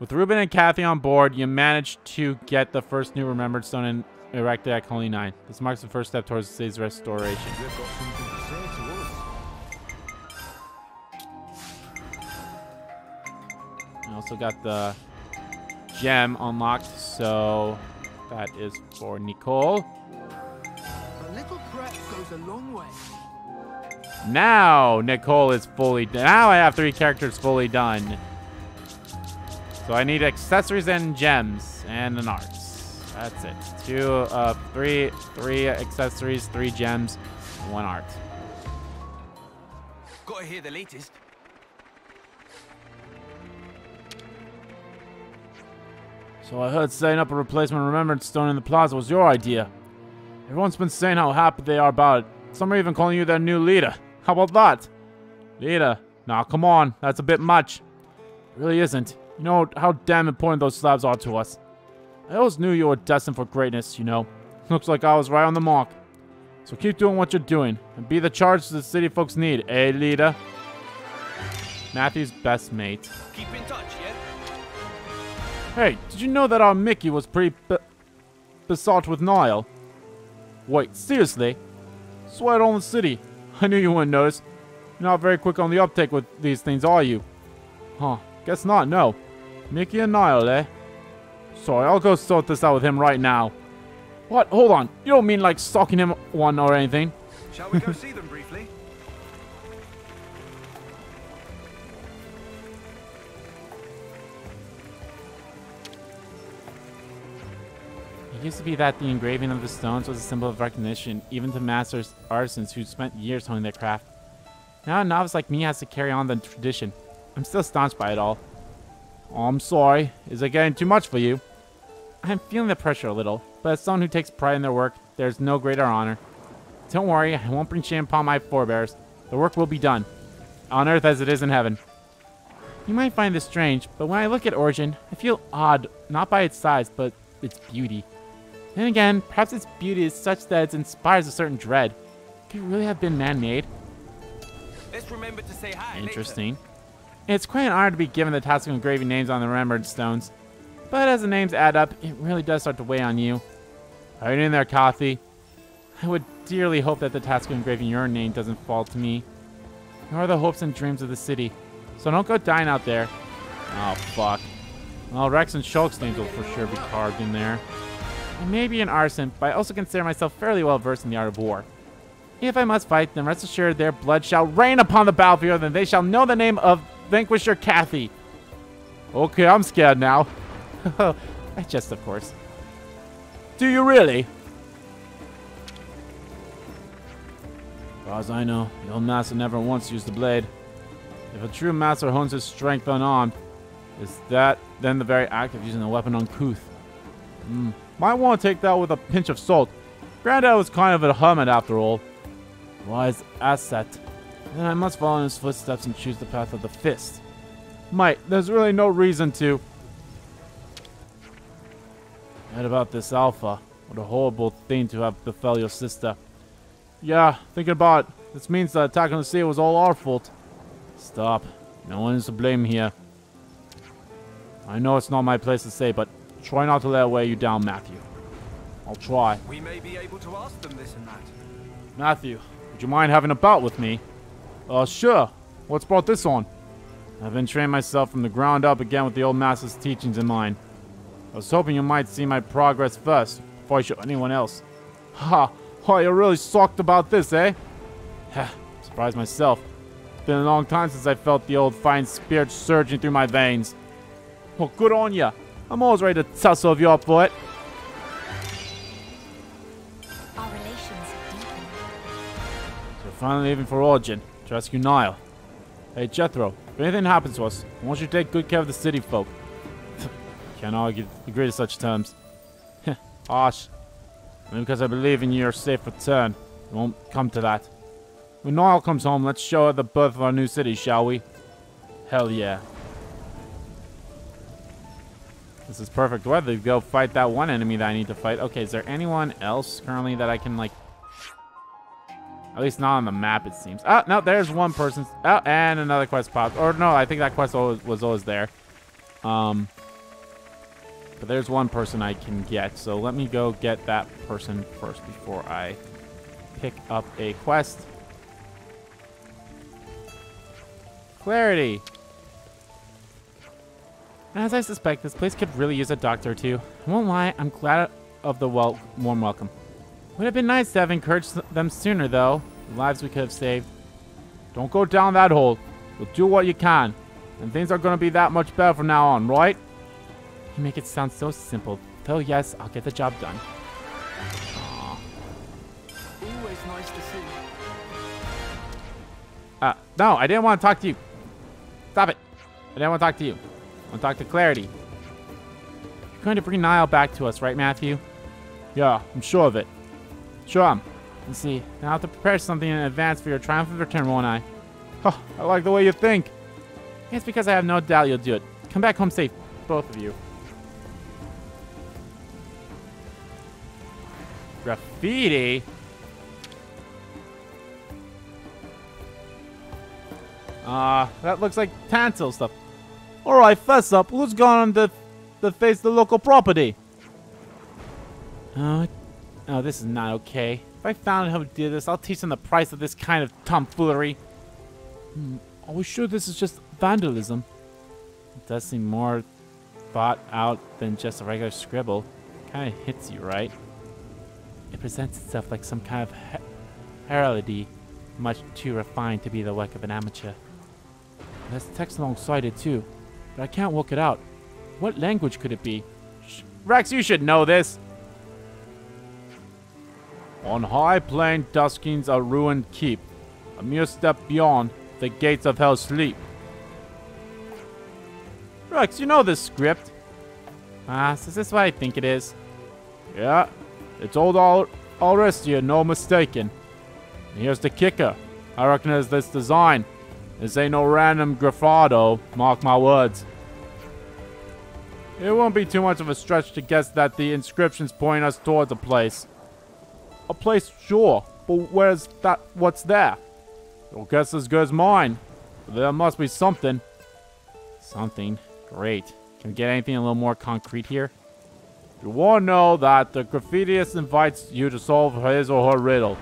with Ruben and Kathy on board, you managed to get the first new Remembrance Stone in. Erected at Colony nine. This marks the first step towards the city's restoration. I also got the gem unlocked, so that is for Nicole. A little prep goes a long way. Now Nicole is fully done. Now I have three characters fully done. So I need accessories and gems and an art. That's it. Two, uh, three, three accessories, three gems, one art. Gotta hear the latest. So I heard setting up a replacement remembrance stone in the plaza was your idea. Everyone's been saying how happy they are about it. Some are even calling you their new leader. How about that? Leader? Nah, come on. That's a bit much. It really isn't. You know how damn important those slabs are to us. I always knew you were destined for greatness, you know. Looks like I was right on the mark. So keep doing what you're doing, and be the charge the city folks need, eh, leader? Matthew's best mate. Keep in touch, yeah? Hey, did you know that our Mickey was pretty be besought with Niall? Wait, seriously? Swear on the city. I knew you wouldn't notice. You're not very quick on the uptake with these things, are you? Huh, guess not, no. Mickey and Niall, eh? Sorry, I'll go sort this out with him right now. What? Hold on. You don't mean like stalking him one or anything. Shall we go see them briefly? It used to be that the engraving of the stones was a symbol of recognition, even to masters artisans who spent years honing their craft. Now a novice like me has to carry on the tradition. I'm still staunched by it all. Oh, I'm sorry. Is it getting too much for you? I'm feeling the pressure a little, but as someone who takes pride in their work, there's no greater honor. Don't worry, I won't bring shame upon my forebears. The work will be done, on earth as it is in heaven. You might find this strange, but when I look at Origin, I feel awed, not by its size, but its beauty. Then again, perhaps its beauty is such that it inspires a certain dread. Could it really have been man-made? Interesting. Later. It's quite an honor to be given the task of engraving names on the remembrance stones. But as the names add up, it really does start to weigh on you. Are you in there, Kathy? I would dearly hope that the task of engraving your name doesn't fall to me. Nor are the hopes and dreams of the city. So don't go dying out there. Oh, fuck. Well, Rex and Shulk's names will for sure be carved in there. I may be an artisan, but I also consider myself fairly well versed in the art of war. If I must fight, then rest assured their blood shall rain upon the battlefield, and they shall know the name of Vanquisher Kathy. Okay, I'm scared now. I jest, of course. Do you really? As far as I know, the old master never once used the blade. If a true master hones his strength unarmed, is that then the very act of using a weapon uncouth? Mm. Might want to take that with a pinch of salt. Granddad was kind of a hermit after all. Wise asset. Then I must follow in his footsteps and choose the path of the fist. Might, there's really no reason to. Heard about this alpha. What a horrible thing to have befell your sister. Yeah, thinking about it. This means the attack on the sea was all our fault. Stop. No one is to blame here. I know it's not my place to say, but try not to let it weigh you down, Matthew. I'll try. We may be able to ask them this and that. Matthew, would you mind having a bout with me? Uh, sure. What's brought this on? I've been training myself from the ground up again with the old master's teachings in mind. I was hoping you might see my progress first, before I show anyone else. Ha! Oh, you're really socked about this, eh? Heh, surprised myself. It's been a long time since I felt the old fine spirit surging through my veins. Well, good on ya. I'm always ready to tussle if you're up for it. Our relations are deepened. So finally leaving for Origin to rescue Niall. Hey, Jethro, if anything happens to us, why don't you take good care of the city folk? Can't argue, agree to such terms. Heh, harsh. Only because I believe in your safe return. It won't come to that. When Niall comes home, let's show her the birth of our new city, shall we? Hell yeah. This is perfect weather to go fight that one enemy that I need to fight. Okay, is there anyone else currently that I can, like... At least not on the map, it seems. Oh, no, there's one person. Oh, and another quest popped. Or no, I think that quest always, was always there. Um... But there's one person I can get, so let me go get that person first before I pick up a quest. Clarity! As I suspect, this place could really use a doctor or two. I won't lie, I'm glad of the wel warm welcome. Would have been nice to have encouraged them sooner, though. The lives we could have saved. Don't go down that hole. You'll do what you can. And things are going to be that much better from now on, right? Make it sound so simple, though. Yes, I'll get the job done. Aww. Always nice to see. Uh, no, I didn't want to talk to you. Stop it. I didn't want to talk to you. I want to talk to Clarity. You're going to bring Niall back to us, right, Matthew? Yeah, I'm sure of it. Sure I'm. Let's see. Now I have to prepare something in advance for your triumphant return, won't I? Oh, I like the way you think. It's because I have no doubt you'll do it. Come back home safe, both of you. Graffiti? Ah, uh, that looks like Tansil stuff. Alright, fess up. Who's gone to, to face the local property? Uh, oh, this is not okay. If I found out who did this, I'll teach them the price of this kind of tomfoolery. Hmm, are we sure this is just vandalism? It does seem more thought out than just a regular scribble. Kind of hits you, right? It presents itself like some kind of her heraldry, much too refined to be the work of an amateur. There's text alongside it too, but I can't work it out. What language could it be? Sh Rex, you should know this! On high plain duskings a ruined keep. A mere step beyond, the gates of hell sleep. Rex, you know this script. Ah, so is this what I think it is? Yeah, it's old Al Alrestia, no mistaken. And here's the kicker. I recognize this design. This ain't no random graffado, mark my words. It won't be too much of a stretch to guess that the inscriptions point us towards a place. A place, sure, but where's that? What's there? Your guess is as good as mine. There must be something. Something? Great. Can we get anything a little more concrete here? You all know that the graffitiist invites you to solve his or her riddle.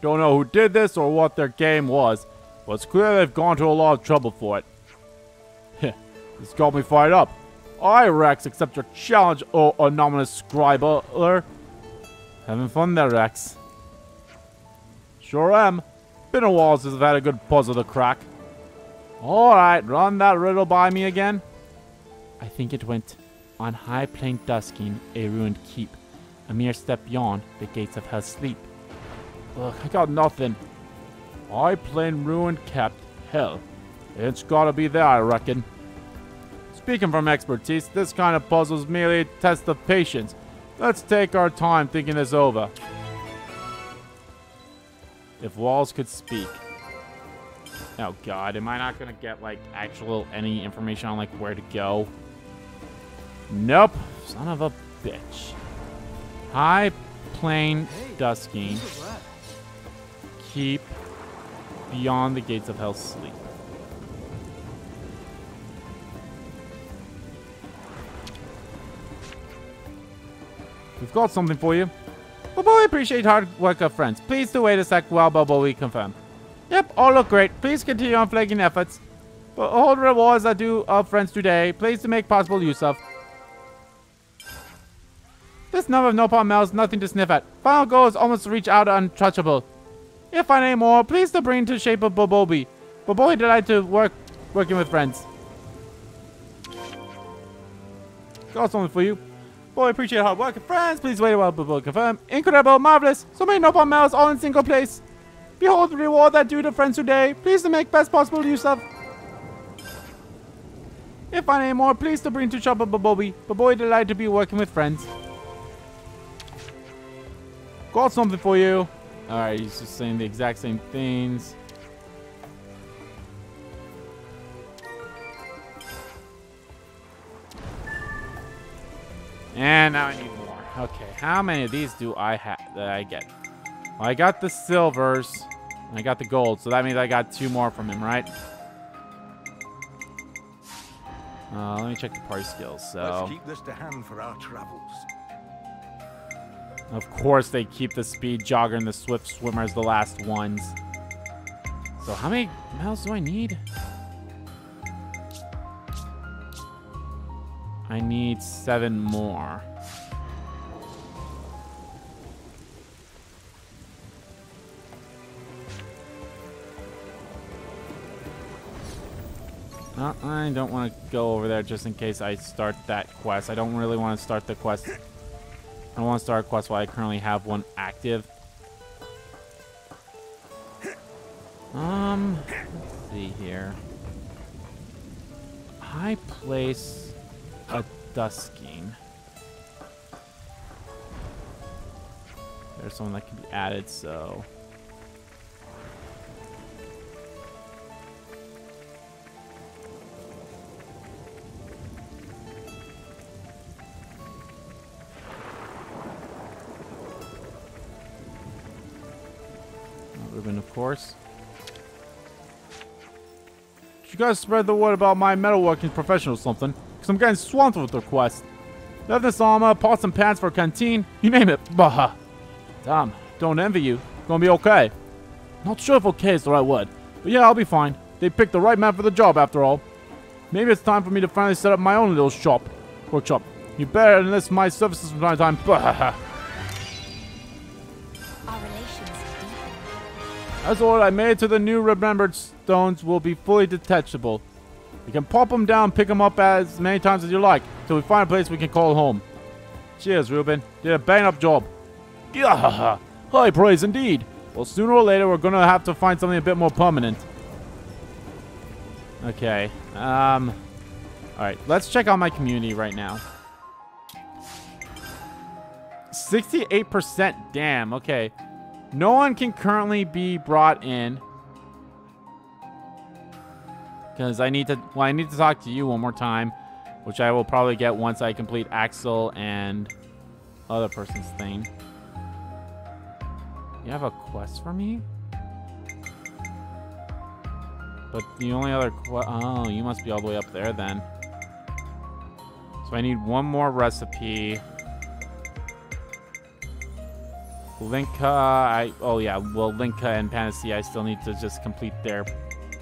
Don't know who did this or what their game was, but it's clear they've gone to a lot of trouble for it. This got me fired up. I, Rex, accept your challenge, oh anonymous scribbler. Having fun there, Rex. Sure am. Been a while since I've had a good puzzle to crack. Alright, run that riddle by me again. I think it went on high plain dusking, a ruined keep. A mere step beyond, the gates of hell sleep. Ugh, I got nothing. I plain ruined kept hell. It's gotta be there, I reckon. Speaking from expertise, this kind of puzzle's merely a test of patience. Let's take our time thinking this over. If walls could speak. Oh god, am I not gonna get like actual any information on like where to go? Nope. Son of a bitch. High plain dusking. Keep beyond the gates of hell sleep. We've got something for you. We both appreciate hard work of friends. Please do wait a sec while Bubble we confirm. Yep, all look great. Please continue on flagging efforts. But hold rewards are due our friends today. Please to make possible use of. This number of no-palm mail is nothing to sniff at. Final goal is almost to reach out untouchable. If I need more, please to bring to shape of Bobobi. Bobobi delight to work working with friends. Got something for you. Boy, appreciate hard work and friends. Please wait a while before confirm. Incredible, marvelous. So many no-palm mails all in single place. Behold the reward that due to friends today. Please to make best possible use of. If I need more, please to bring to shop of Bobobi. Bobobi delight to be working with friends. Got something for you. Alright, he's just saying the exact same things. And now I need more. Okay, how many of these do I have that I get? Well, I got the silvers and I got the gold, so that means I got two more from him, right? Uh, let me check the party skills. So let's keep this to hand for our travels. Of course they keep the speed jogger and the swift swimmer as the last ones. So how many miles do I need? I need seven more. Uh, I don't want to go over there just in case I start that quest. I don't really want to start the quest. I don't want to start a quest while I currently have one active. Um, let's see here. I place a Duskeen. There's someone that can be added, so... Ruben, of course. You guys spread the word about my metalworking profession or something, because I'm getting swamped with requests. Leather armor, pots and pans for a canteen, you name it. Bah. Damn, don't envy you. It's gonna be okay. Not sure if okay is the right word, but yeah, I'll be fine. They picked the right man for the job after all. Maybe it's time for me to finally set up my own little shop. Workshop. You better enlist my services from time to time. Bah. As the order I made to the new remembered stones will be fully detachable. You can pop them down, pick them up as many times as you like, till we find a place we can call home. Cheers, Ruben. Did a bang-up job. Yeah, high praise indeed. Well, sooner or later, we're gonna have to find something a bit more permanent. Okay. Um. All right. Let's check out my community right now. Sixty-eight percent. Damn. Okay. No one can currently be brought in. Because I need to, well, I need to talk to you one more time, which I will probably get once I complete Axel and other person's thing. You have a quest for me? But the only other quest, oh, you must be all the way up there then. So I need one more recipe. Linka, I, oh yeah, well, Linka and Panacea, I still need to just complete their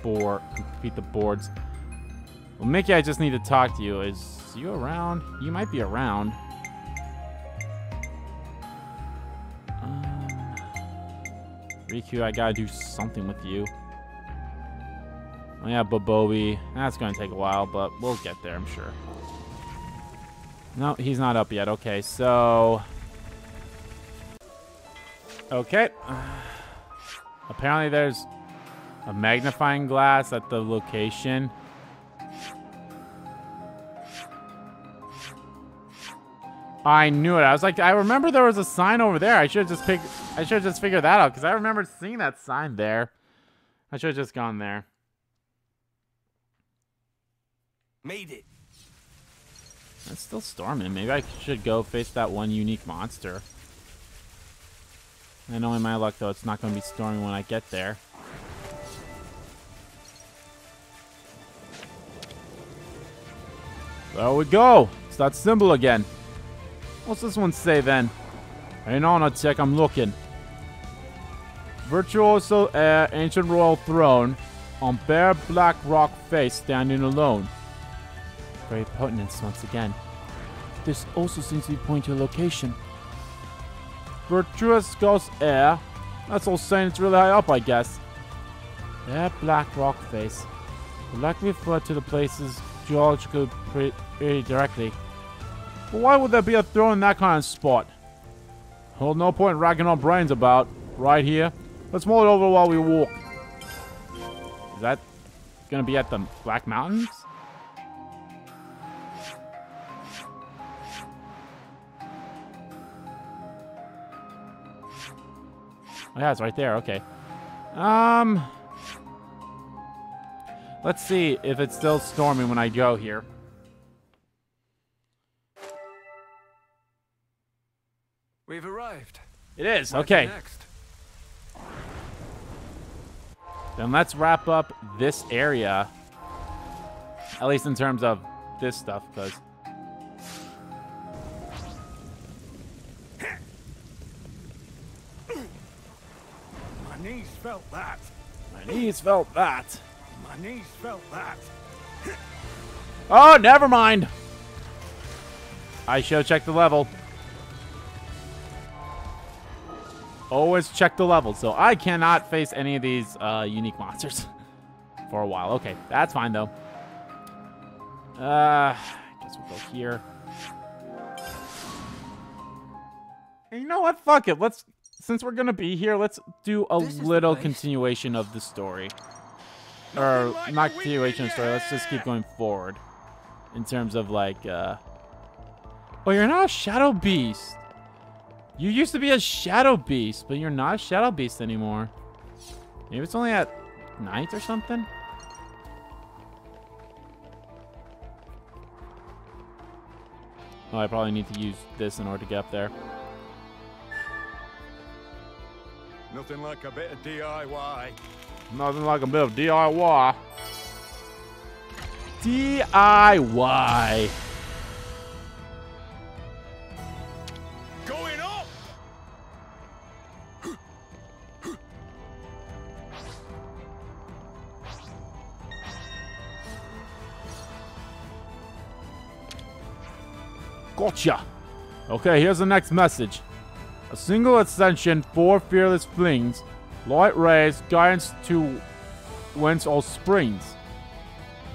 board, complete the boards. Well, Mickey, I just need to talk to you. Is you around? You might be around. Um, Riku, I gotta do something with you. Oh yeah, Bobobi, that's gonna take a while, but we'll get there, I'm sure. No, he's not up yet. Okay, so... Okay. Apparently there's a magnifying glass at the location. I knew it. I was like, I remember there was a sign over there. I should have just picked, I should have just figured that out because I remember seeing that sign there. I should have just gone there. Made it. It's still storming. Maybe I should go face that one unique monster. I know in my luck, though, it's not going to be storming when I get there. There we go. It's that symbol again. What's this one say, then? Hang on a sec, I'm looking. Virtuoso heir, ancient royal throne, on bare black rock face, standing alone. Very potence once again. This also seems to be pointing to a location. Virtuous Ghost Air. That's all saying it's really high up, I guess. Air Black Rock Face. Would likely refer to the place's geological pretty directly. But why would there be a throne in that kind of spot? Well, no point racking our brains about. Right here. Let's mull it over while we walk. Is that gonna be at the Black Mountains? Oh yeah, it's right there, okay. Um, let's see if it's still storming when I go here. We've arrived. It is, okay. Next? Then let's wrap up this area. At least in terms of this stuff, because... My knees felt that. My knees felt that. My knees felt that. Oh, never mind. I shall check the level. Always check the level. So I cannot face any of these uh, unique monsters for a while. Okay, that's fine though. Uh, I guess we'll go here. And you know what? Fuck it. Let's since we're gonna be here, let's do a this little continuation of the story. Or like not continuation of the story, let's just keep going forward. In terms of like, uh... oh, you're not a shadow beast. You used to be a shadow beast, but you're not a shadow beast anymore. Maybe it's only at night or something? Oh, I probably need to use this in order to get up there. Nothing like a bit of D I Y. Nothing like a bit of D I Y. D I Y. Going up. Gotcha. Okay, here's the next message. A single ascension, four fearless flings, light rays, guidance to whence all springs.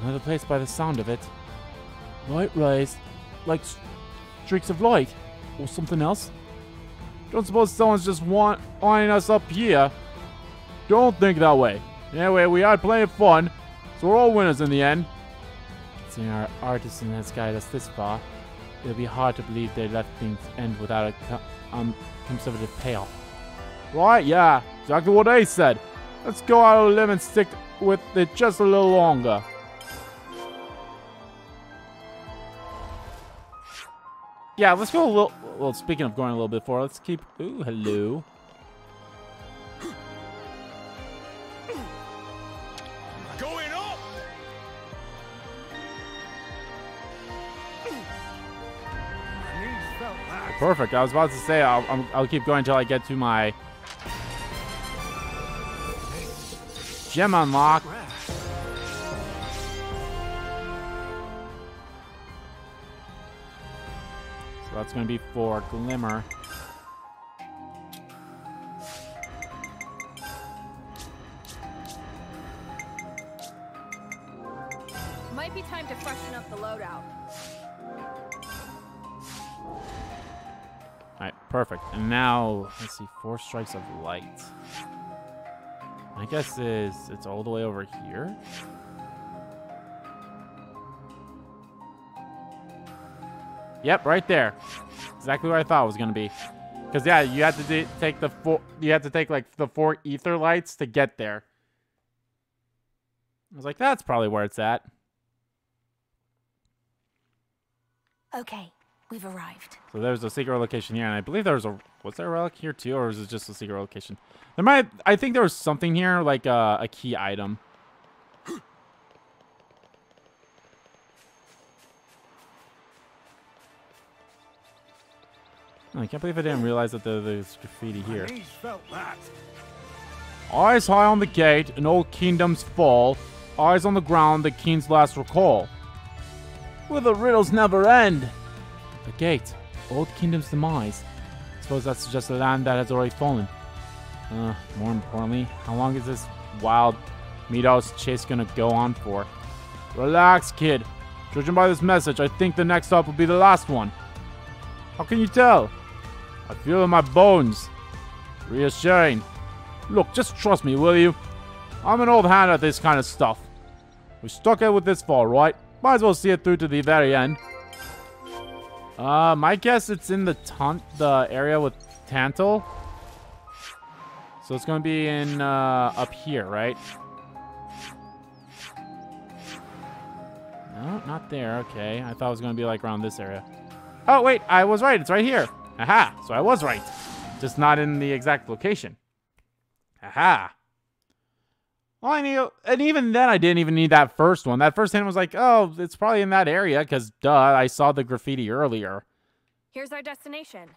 Another place by the sound of it. Light rays, like streaks of light, or something else. Don't suppose someone's just want eyeing us up here. Don't think that way. Anyway, we had plenty of fun, so we're all winners in the end. Seeing our artisan has guided us this far, it'll be hard to believe they left things end without a um, conservative payoff. Right? Yeah, exactly what they said. Let's go out on a limb and stick with it just a little longer. Yeah, let's go a little... Well, speaking of going a little bit forward, let's keep... Ooh, hello. Going up! Perfect. I was about to say, I'll, I'm, I'll keep going until I get to my... gem unlock. That's going to be for Glimmer. Might be time to freshen up the loadout. All right, perfect. And now, let's see, four strikes of light. My guess is it's all the way over here. Yep, right there. Exactly what I thought it was gonna be. Cause yeah, you had to take the four. You had to take like the four ether lights to get there. I was like, that's probably where it's at. Okay, we've arrived. So there's a secret location here, and I believe there was a. Was there a relic here too, or is it just a secret location? There might. I think there was something here, like uh, a key item. I can't believe I didn't realize that there, there's graffiti here. Eyes high on the gate, an old kingdom's fall. Eyes on the ground, the king's last recall. Will the riddles never end? The gate, old kingdom's demise. I suppose that's just a land that has already fallen. Uh, more importantly, how long is this wild Meadows chase gonna go on for? Relax, kid. Judging by this message, I think the next stop will be the last one. How can you tell? I feel in my bones. Reassuring. Look, just trust me, will you? I'm an old hand at this kind of stuff. We stuck it with this far, right? Might as well see it through to the very end. Uh, my guess it's in the ton the area with Tantal. So it's gonna be in uh, up here, right? No, not there. Okay, I thought it was gonna be like around this area. Oh, wait, I was right. It's right here. Aha, so I was right. Just not in the exact location. Aha. Well, I knew, and even then, I didn't even need that first one. That first hint was like, oh, it's probably in that area, because, duh, I saw the graffiti earlier. Here's our destination.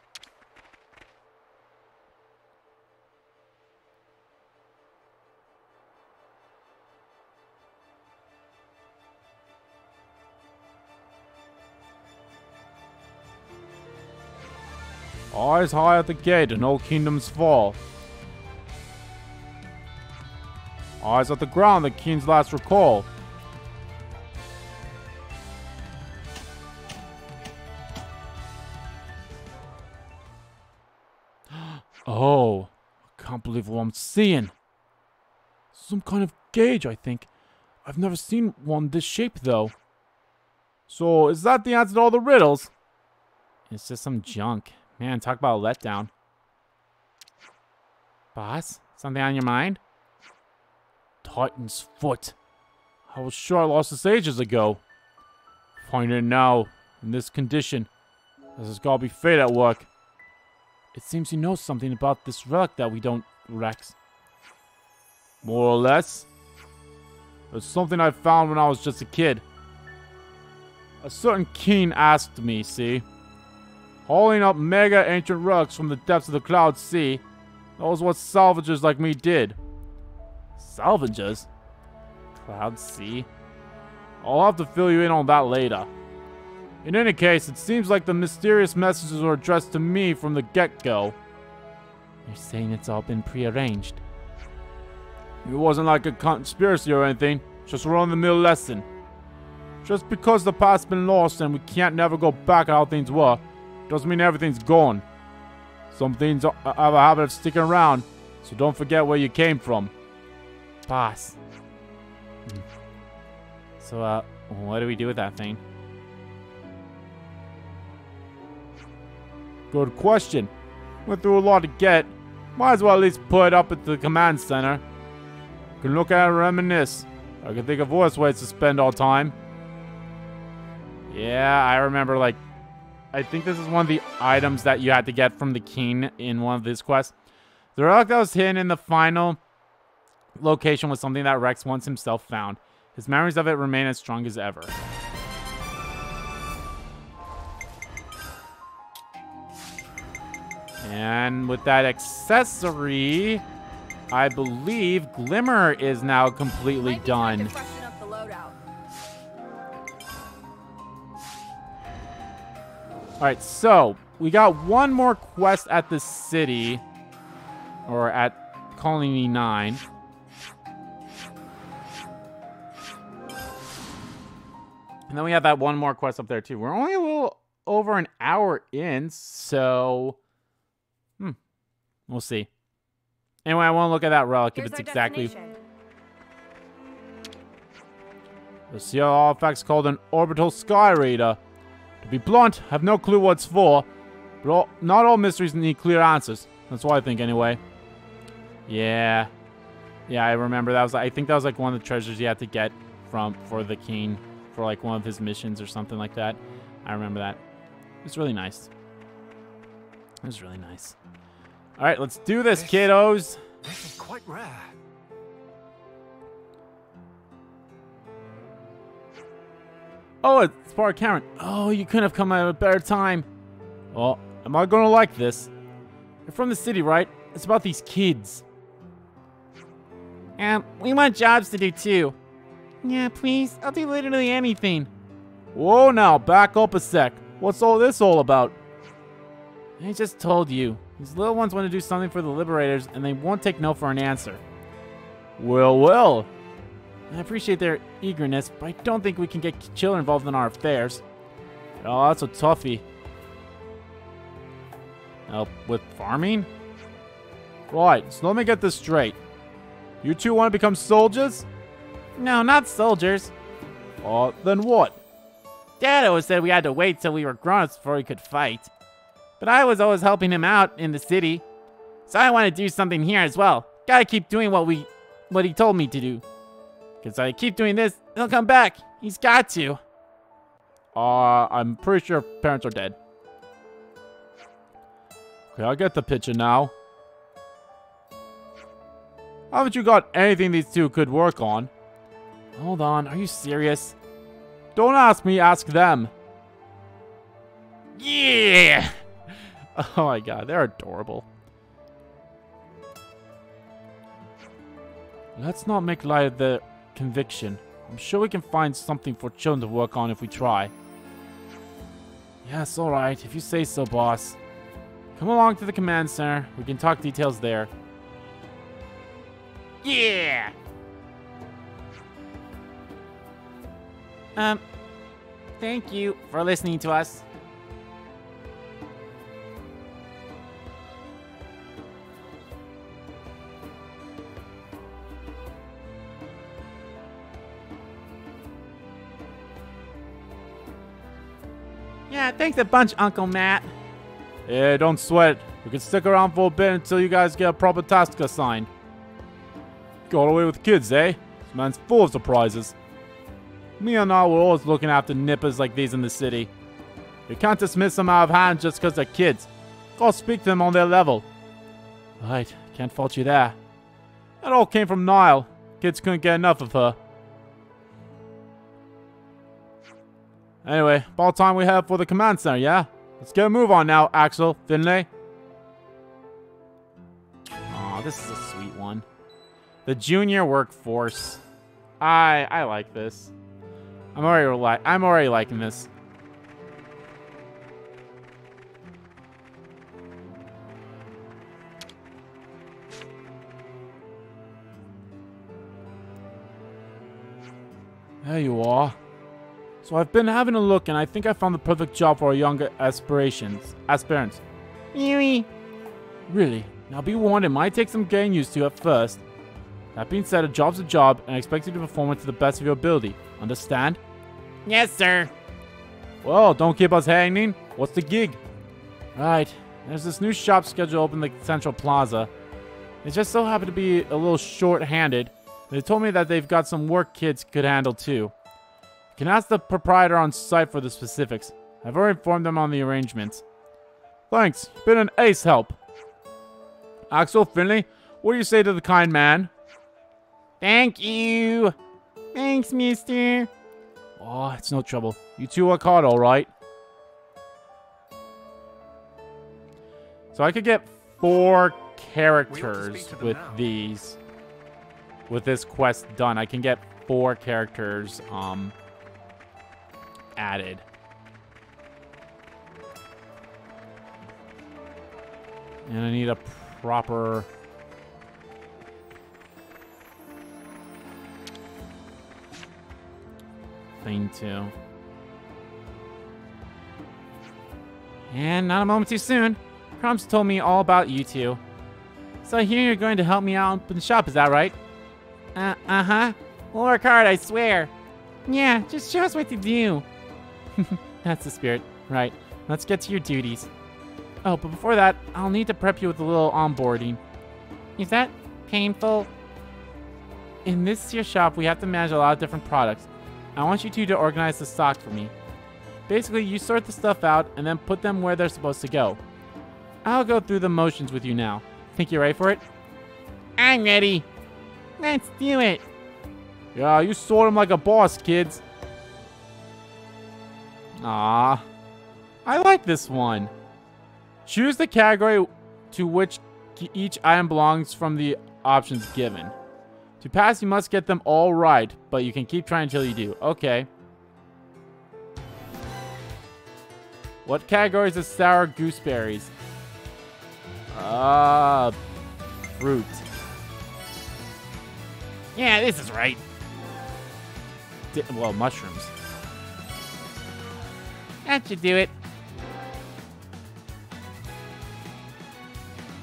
Eyes high at the gate and all kingdoms fall. Eyes at the ground, the king's last recall. Oh, I can't believe what I'm seeing. Some kind of gauge, I think. I've never seen one this shape, though. So, is that the answer to all the riddles? It's just some junk. Man, talk about a letdown. Boss, something on your mind? Titan's foot. I was sure I lost this ages ago. Find it now, in this condition. This has got to be fate at work. It seems you know something about this relic that we don't, Rex. More or less. It's something I found when I was just a kid. A certain king asked me, see? Hauling up mega ancient relics from the depths of the Cloud Sea. That was what salvagers like me did. Salvagers? Cloud Sea? I'll have to fill you in on that later. In any case, it seems like the mysterious messages were addressed to me from the get-go. You're saying it's all been prearranged. It wasn't like a conspiracy or anything. Just a run-of-the-mill lesson. Just because the past's been lost and we can't never go back to how things were, doesn't mean everything's gone. Some things have a habit of sticking around, so don't forget where you came from. Pass. So, uh, what do we do with that thing? Good question. Went through a lot to get. Might as well at least put it up at the command center. Can look at it and reminisce. I can think of worse ways to spend all time. Yeah, I remember, like, I think this is one of the items that you had to get from the king in one of these quests. The relic that was hidden in the final location was something that Rex once himself found. His memories of it remain as strong as ever. And with that accessory, I believe Glimmer is now completely done. Alright, so we got one more quest at the city, or at Colony nine. And then we have that one more quest up there too. We're only a little over an hour in, so hmm, we'll see. Anyway, I want to look at that relic. Here's if it's exactly... The C R artifact's called an orbital sky radar. To be blunt, I have no clue what it's for, but all, not all mysteries need clear answers. That's what I think, anyway. Yeah. Yeah, I remember that was... I think that was like one of the treasures you had to get from for the king, for like one of his missions or something like that. I remember that. It's really nice. It was really nice. All right, let's do this, kiddos. This is quite rare. Oh, it's Bar Cameron. Oh, you couldn't have come at a better time. Well, am I gonna like this? You're from the city, right? It's about these kids. Um, we want jobs to do too. Yeah, please. I'll do literally anything. Whoa, now back up a sec. What's all this all about? I just told you. These little ones want to do something for the Liberators, and they won't take no for an answer. Well, well. I appreciate their eagerness, but I don't think we can get children involved in our affairs. Oh, that's a toughie. Help with farming? Right, so let me get this straight. You two want to become soldiers? No, not soldiers. Uh, then what? Dad always said we had to wait till we were grown-ups before we could fight. But I was always helping him out in the city. So I want to do something here as well. Gotta keep doing what we, what he told me to do. Because I keep doing this, he'll come back. He's got to. Uh, I'm pretty sure parents are dead. Okay, I get the picture now. Haven't you got anything these two could work on? Hold on, are you serious? Don't ask me, ask them. Yeah! Oh my god, they're adorable. Let's not make light of the conviction. I'm sure we can find something for children to work on if we try. Yes, alright, if you say so, boss. Come along to the command center. We can talk details there. Yeah! Um, thank you for listening to us. Yeah, thanks a bunch, Uncle Matt. Yeah, don't sweat. We can stick around for a bit until you guys get a proper task assigned. Got away with kids, eh? This man's full of surprises. Me and I were always looking after nippers like these in the city. You can't dismiss them out of hand just because they're kids. Go speak to them on their level. Right, can't fault you there. That all came from Niall. Kids couldn't get enough of her. Anyway, about time we have for the command center, yeah? Let's get a move on now, Axel, Finley. Aw, this is a sweet one. The junior workforce. I I like this. I'm already li- I'm already liking this. There you are. So I've been having a look, and I think I found the perfect job for our younger aspirations. Aspirants. Really? Really? Now be warned, it might take some getting used to at first. That being said, a job's a job, and I expect you to perform it to the best of your ability. Understand? Yes, sir. Well, don't keep us hanging. What's the gig? Right. There's this new shop schedule open in the Central Plaza. It just so happened to be a little short-handed. They told me that they've got some work kids could handle, too. Can ask the proprietor on site for the specifics. I've already informed them on the arrangements. Thanks. Been an ace help. Axel, Finley, what do you say to the kind man? Thank you. Thanks, mister. Oh, it's no trouble. You two are caught, all right. So I could get four characters with now. these. With this quest done, I can get four characters, um... added. And I need a proper... thing, too. And not a moment too soon. Crumbs told me all about you two. So I hear you're going to help me out in the shop, is that right? Uh, uh-huh. We'll work hard, I swear. Yeah, just show us what to do. That's the spirit. Right, let's get to your duties. Oh, but before that, I'll need to prep you with a little onboarding. Is that painful? In this here shop, we have to manage a lot of different products. I want you two to organize the stock for me. Basically, you sort the stuff out and then put them where they're supposed to go. I'll go through the motions with you now. Think you're ready for it? I'm ready. Let's do it. Yeah, you sort them like a boss, kids. Ah, I like this one. Choose the category to which each item belongs from the options given. To pass, you must get them all right, but you can keep trying until you do. Okay. What categories is sour gooseberries? Ah, uh, fruit. Yeah, this is right. D well, mushrooms. That should do it.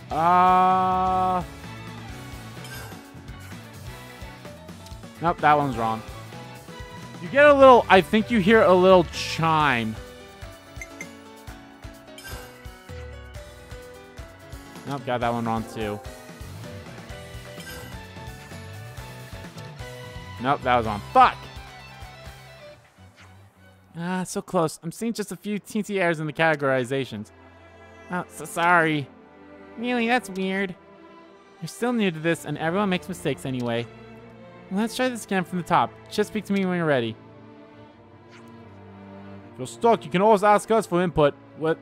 Uh... Nope, that one's wrong. You get a little... I think you hear a little chime. Nope, got that one wrong too. Nope, that was on. Fuck! Ah, so close. I'm seeing just a few teensy errors in the categorizations. Oh, so sorry. Really, that's weird. You're still new to this, and everyone makes mistakes anyway. Let's try this again from the top. Just speak to me when you're ready. If you're stuck, you can always ask us for input. We're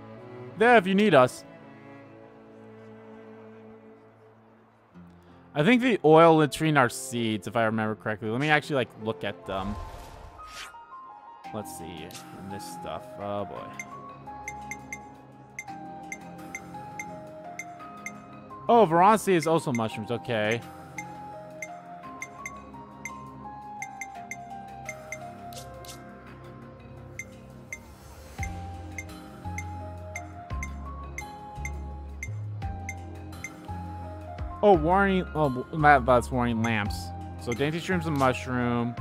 there if you need us. I think the oil latrine are seeds, if I remember correctly. Let me actually, like, look at them. Let's see. And this stuff. Oh, boy. Oh, Varanasi is also mushrooms. Okay. Oh, warning. Oh, that, that's warning lamps. So, dainty shroom's a mushroom.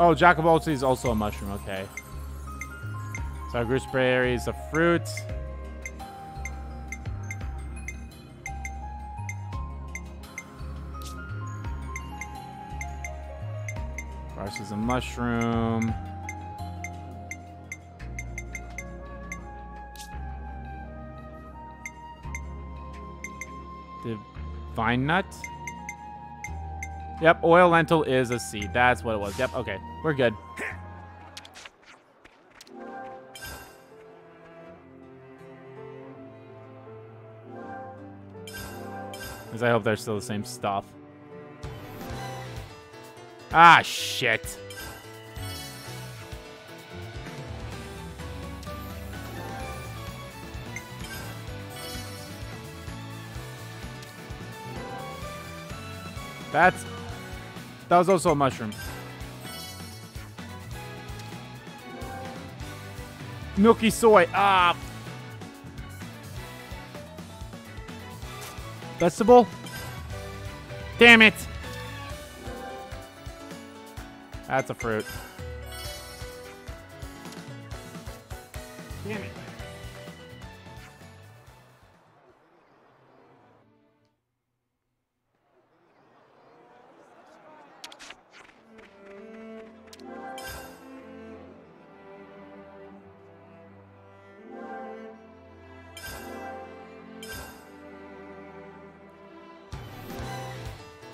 Oh, Jacobolti is also a mushroom. Okay. So gooseberry is a fruit. Rice is a mushroom. Divine nut? Yep, oil lentil is a seed. That's what it was. Yep, okay. We're good. Because I hope they're still the same stuff. Ah, shit. That's... That was also a mushroom. Milky soy. Ah. Vegetable? Damn it. That's a fruit. Damn it.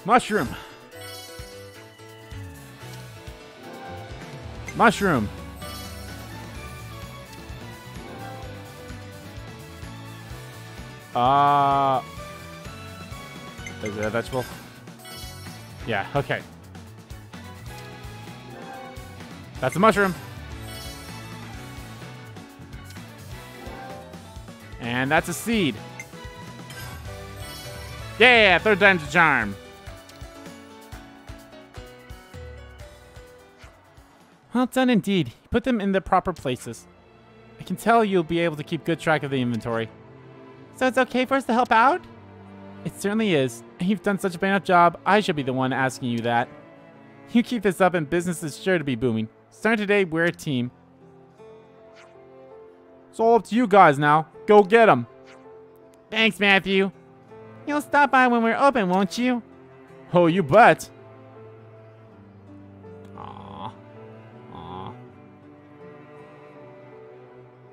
Mushroom. Mushroom. Uh, is it a vegetable? Yeah, okay. That's a mushroom. And that's a seed. Yeah, third time's a charm. Well done indeed. Put them in their proper places. I can tell you'll be able to keep good track of the inventory. So it's okay for us to help out? It certainly is. You've done such a bang-up job, I should be the one asking you that. You keep this up and business is sure to be booming. Starting today, we're a team. It's all up to you guys now. Go get them. Thanks, Matthew. You'll stop by when we're open, won't you? Oh, you bet.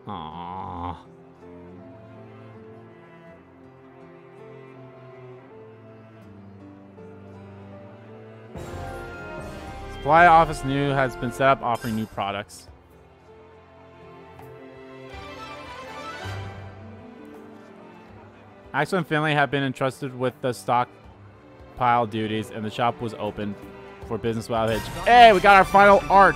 Aww. Supply office new has been set up offering new products. Axel and Finley have been entrusted with the stockpile duties and the shop was open for business without hitch. Hey, we got our final art!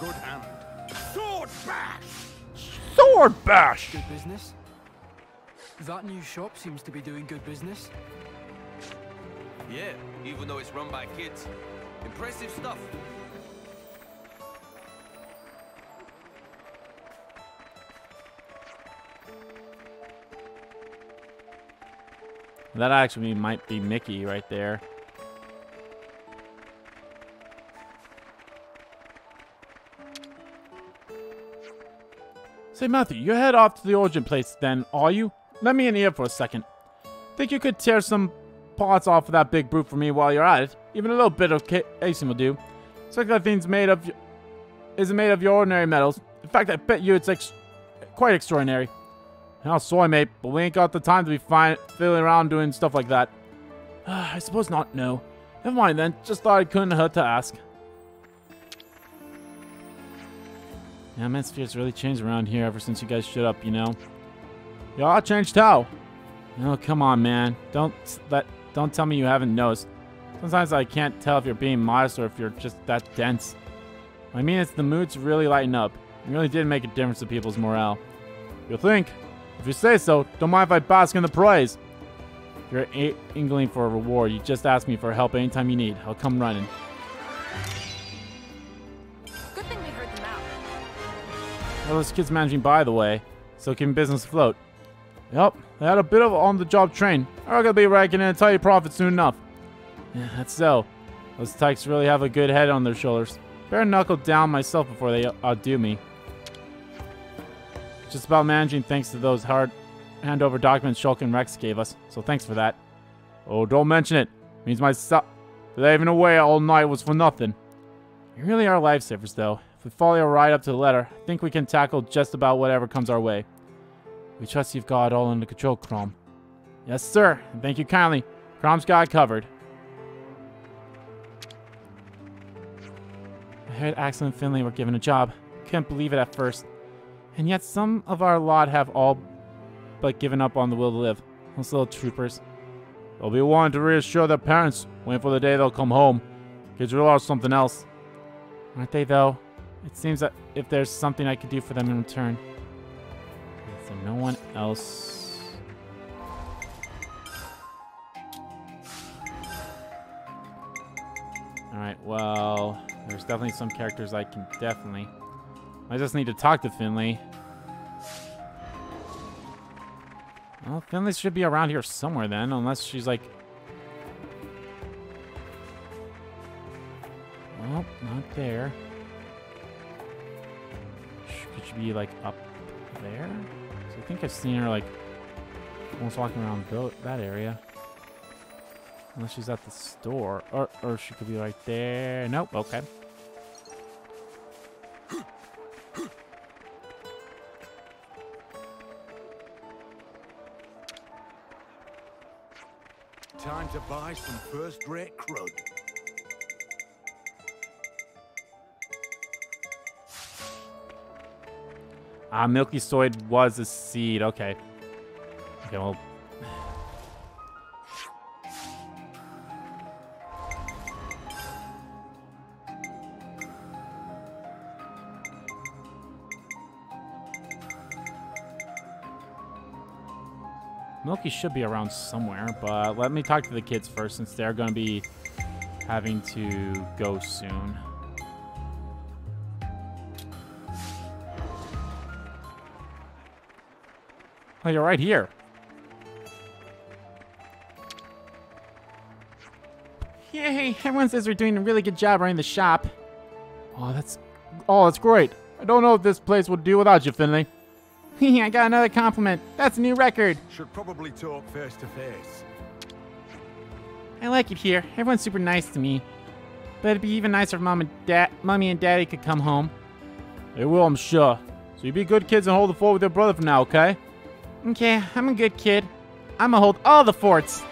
Good hand. Sword bash! Sword bash! Good business. That new shop seems to be doing good business. Yeah, even though it's run by kids. Impressive stuff. That actually might be Mickey right there. Say, Matthew, you head off to the origin place then, are you? Let me in here for a second. Think you could tear some parts off of that big brute for me while you're at it? Even a little bit of casing will do. It's like that thing's made of... Isn't made of your ordinary metals. In fact, I bet you it's ex quite extraordinary. Now, sorry, mate, but we ain't got the time to be fine fiddling around doing stuff like that. I suppose not, no. Never mind then, just thought it couldn't hurt to ask. Yeah, atmosphere's really changed around here ever since you guys showed up, you know. Y'all changed how? Oh, come on, man. Don't let, don't tell me you haven't noticed. Sometimes I can't tell if you're being modest or if you're just that dense. I mean, it's the mood's really lighting up. It really did make a difference to people's morale. You'll think. If you say so, don't mind if I bask in the praise. If you're angling for a reward, you just ask me for help anytime you need. I'll come running. Good Well, this kid's managing, by the way, so keeping business afloat. Yep, they had a bit of on-the-job train. They're gonna be raking in a tidy profit soon enough. Yeah, that's so. Those tykes really have a good head on their shoulders. Better knuckle down myself before they outdo me. Just about managing thanks to those hard handover documents Shulk and Rex gave us, so thanks for that. Oh, don't mention it. It means my stop slaving away all night was for nothing. You really are lifesavers, though. If we follow you right up to the letter, I think we can tackle just about whatever comes our way. We trust you've got it all under control, Crom. Yes, sir. And thank you kindly. Crom's got it covered. I heard Axel and Finley were given a job. Couldn't believe it at first. And yet some of our lot have all but given up on the will to live. Those little troopers. They'll be wanting to reassure their parents, waiting for the day they'll come home. Kids will or something else. Aren't they, though? It seems that if there's something I could do for them in return. Is there no one else? Alright, well, there's definitely some characters I can definitely... I just need to talk to Finley. Well, Finley should be around here somewhere then, unless she's like... Nope, not there. Could she be like up there? So I think I've seen her like almost walking around that area. Unless she's at the store. Or, or she could be right there. Nope, okay. Time to buy some first rate crud. Ah, milky soy was a seed. Okay. Okay, well. Milky should be around somewhere, but let me talk to the kids first since they're going to be having to go soon. Oh, you're right here. Yay, everyone says we're doing a really good job running the shop. Oh, that's oh, that's great. I don't know if this place would do without you, Finley. I got another compliment. That's a new record. Should probably talk face to face. I like it here. Everyone's super nice to me. But it'd be even nicer if Mom and Dad, Mommy and Daddy could come home. They will, I'm sure. So you be good kids and hold the fort with your brother for now, okay? Okay, I'm a good kid. I'ma hold all the forts.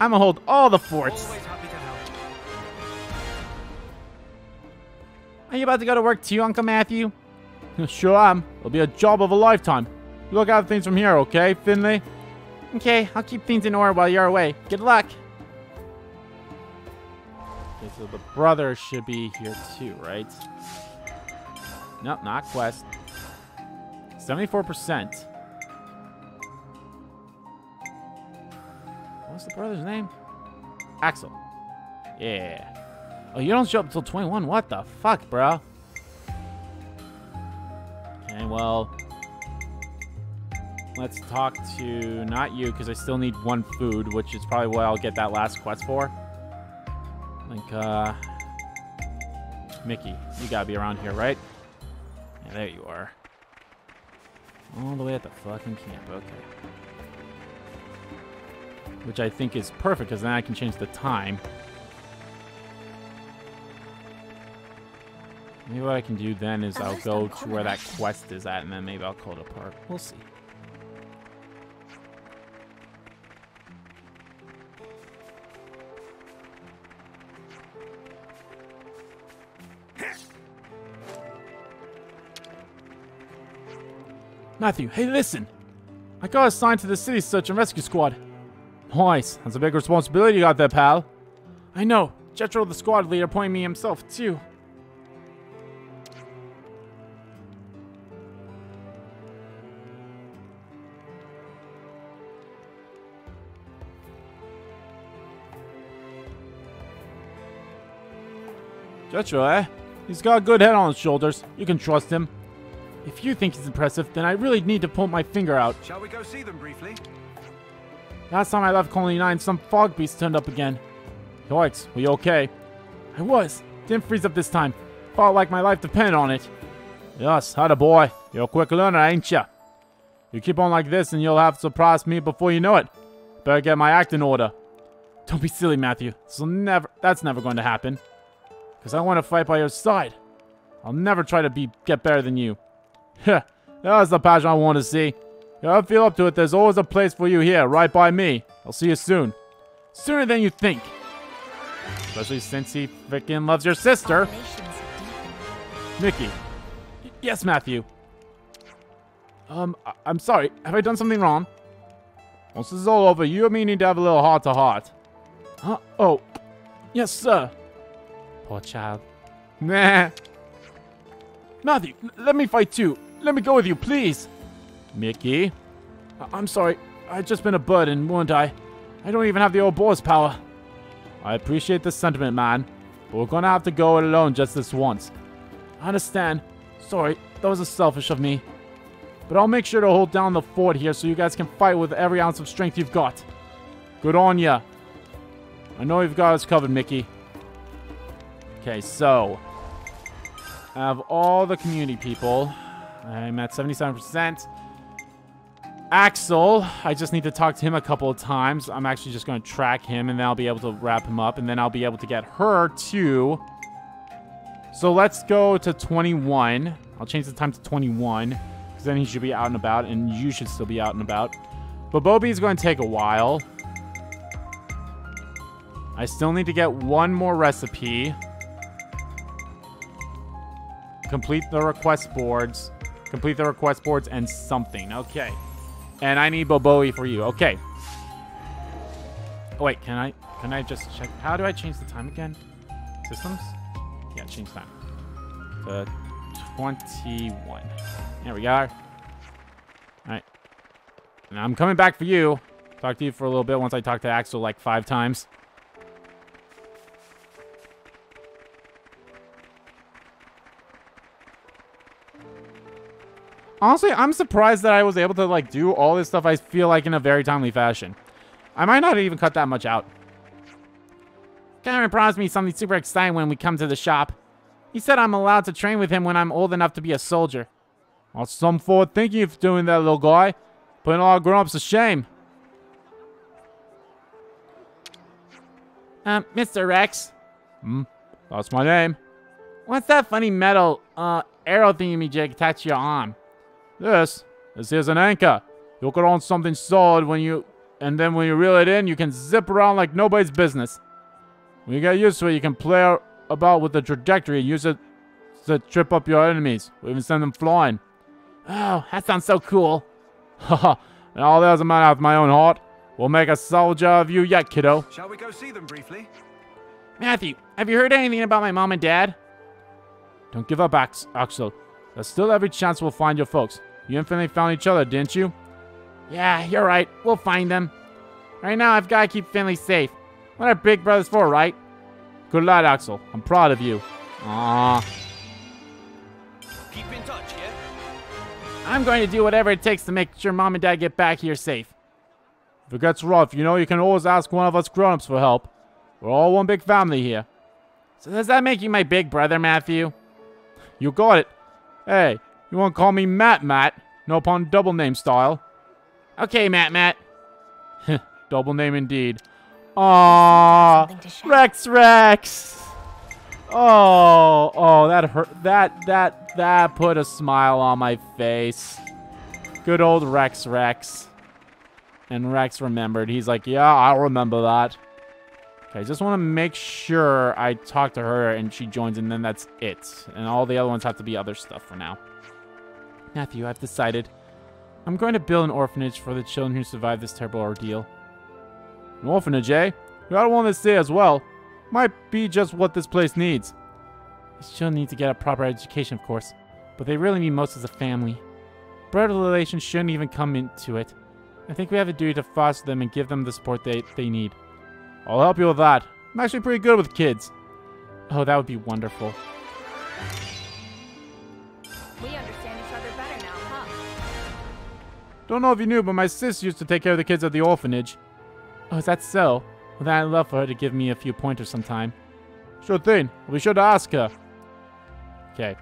I'ma hold all the forts. Are you about to go to work too, Uncle Matthew? Sure am. It'll be a job of a lifetime. You look out things from here, okay, Finley? Okay, I'll keep things in order while you're away. Good luck. Okay, so the brother should be here too, right? Nope, not quest. seventy-four percent. What's the brother's name? Axel. Yeah. Oh, you don't show up until twenty-one? What the fuck, bro? Okay, well... Let's talk to... Not you, because I still need one food, which is probably what I'll get that last quest for. Like, uh... Mickey. You gotta be around here, right? Yeah, there you are. All the way at the fucking camp, okay. Which I think is perfect, because then I can change the time. Maybe what I can do then is I'll go to where that quest is at, and then maybe I'll call it a park. We'll see. Matthew, hey, listen. I got assigned to the city search and rescue squad. Nice. That's a big responsibility you got there, pal. I know. Jethro, the squad leader, appointed me himself, too. Jethro, eh? He's got a good head on his shoulders. You can trust him. If you think he's impressive, then I really need to pull my finger out. Shall we go see them briefly? Last time I left Colony nine, some fog beast turned up again. Yoikes, we okay? I was. Didn't freeze up this time. Felt like my life depended on it. Yes, atta boy. You're a quick learner, ain't ya? You keep on like this and you'll have surprised me before you know it. Better get my act in order. Don't be silly, Matthew. This'll never, that's never going to happen. Because I want to fight by your side. I'll never try to be get better than you. Heh, that's the passion I want to see. If I feel up to it, there's always a place for you here, right by me. I'll see you soon. Sooner than you think. Especially since he frickin' loves your sister. Mickey. Y yes, Matthew. Um, I I'm sorry. Have I done something wrong? Once this is all over, you and me need to have a little heart-to-heart. Huh? Oh. Yes, sir. Poor child. Nah. Matthew, let me fight too. Let me go with you, please. Mickey? I I'm sorry. I've just been a burden, won't I? I don't even have the old boar's power. I appreciate the sentiment, man. But we're gonna have to go it alone just this once. I understand. Sorry, that was a selfish of me. But I'll make sure to hold down the fort here so you guys can fight with every ounce of strength you've got. Good on ya. I know you've got us covered, Mickey. Okay, so... out of all the community people, I'm at seventy-seven percent. Axel, I just need to talk to him a couple of times. I'm actually just going to track him, and then I'll be able to wrap him up, and then I'll be able to get her too. So let's go to twenty-one. I'll change the time to twenty-one, because then he should be out and about, and you should still be out and about. But Bobi's going to take a while. I still need to get one more recipe. Complete the request boards. Complete the request boards and something. Okay. And I need Boboe for you. Okay. Oh, wait. Can I can I just check? How do I change the time again? Systems? Yeah, change time. To twenty-one. There we are. All right. Now I'm coming back for you. Talk to you for a little bit once I talk to Axel like five times. Honestly, I'm surprised that I was able to, like, do all this stuff, I feel like, in a very timely fashion. I might not even cut that much out. Karen promised me something super exciting when we come to the shop. He said I'm allowed to train with him when I'm old enough to be a soldier. Well, some forward thinking of doing that, little guy. Putting all our grown-ups to shame. Um, Mister Rex. Hmm, that's my name. What's that funny metal, uh, arrow thingy jig attached to your arm? This, this here's an anchor. You'll get on something solid when you, and then when you reel it in, you can zip around like nobody's business. When you get used to it, you can play about with the trajectory and use it to trip up your enemies, or even send them flying. Oh, that sounds so cool. Haha, and all that doesn't matter with my own heart. We'll make a soldier of you yet, kiddo. Shall we go see them briefly? Matthew, have you heard anything about my mom and dad? Don't give up, Ax Axel. There's still every chance we'll find your folks. You and Finley found each other, didn't you? Yeah, you're right. We'll find them. Right now, I've got to keep Finley safe. What are big brothers for, right? Good luck, Axel. I'm proud of you. Aww. Keep in touch, yeah? I'm going to do whatever it takes to make sure Mom and Dad get back here safe. If it gets rough, you know you can always ask one of us grown-ups for help. We're all one big family here. So does that make you my big brother, Matthew? You got it. Hey. You won't call me Matt Matt, no pun double name style. Okay, Matt Matt. Double name indeed. Aww, Rex Rex. Oh, oh, that hurt. That that that put a smile on my face. Good old Rex Rex. And Rex remembered. He's like, yeah, I'll remember that. Okay, I just want to make sure I talk to her and she joins, and then that's it. And all the other ones have to be other stuff for now. Matthew, I've decided. I'm going to build an orphanage for the children who survived this terrible ordeal. An orphanage, eh? You ought to want to stay as well. Might be just what this place needs. These children need to get a proper education, of course, but they really need most as a family. Brother relations shouldn't even come into it. I think we have a duty to foster them and give them the support they, they need. I'll help you with that. I'm actually pretty good with kids. Oh, that would be wonderful. We understand each other better now, huh? Don't know if you knew, but my sis used to take care of the kids at the orphanage. Oh, is that so? Well, then I'd love for her to give me a few pointers sometime. Sure thing. We'll be sure to ask her. Okay.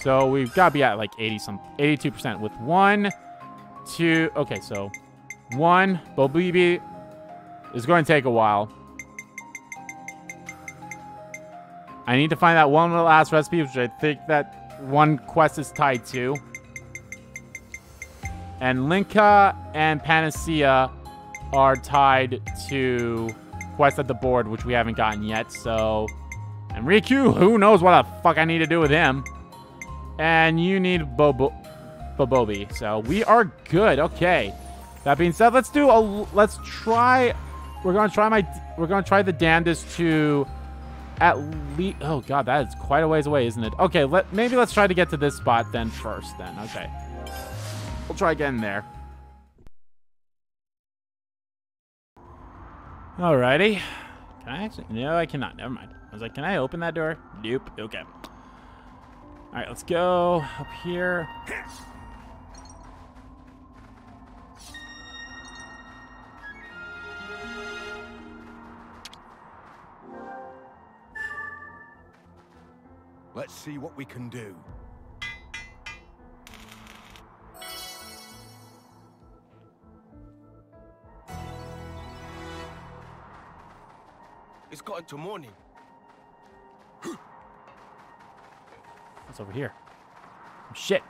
So we've got to be at like eighty some, eighty-two percent with one, two. Okay, so one, Bobibi is going to take a while. I need to find that one last recipe, which I think that one quest is tied to. And Linka and Panacea are tied to quests at the board, which we haven't gotten yet, so... And Riku, who knows what the fuck I need to do with him. And you need Bobo... Bobobi. So we are good. Okay. That being said, let's do a... Let's try... We're gonna try my... We're gonna try the damnedest to... At least... Oh, God, that is quite a ways away, isn't it? Okay, let maybe let's try to get to this spot then first, then. Okay. We'll try getting there. Alrighty. Can I actually... No, I cannot. Never mind. I was like, can I open that door? Nope. Okay. Alright, let's go up here. Let's see what we can do. It's gotten to morning. What's over here? Oh, shit.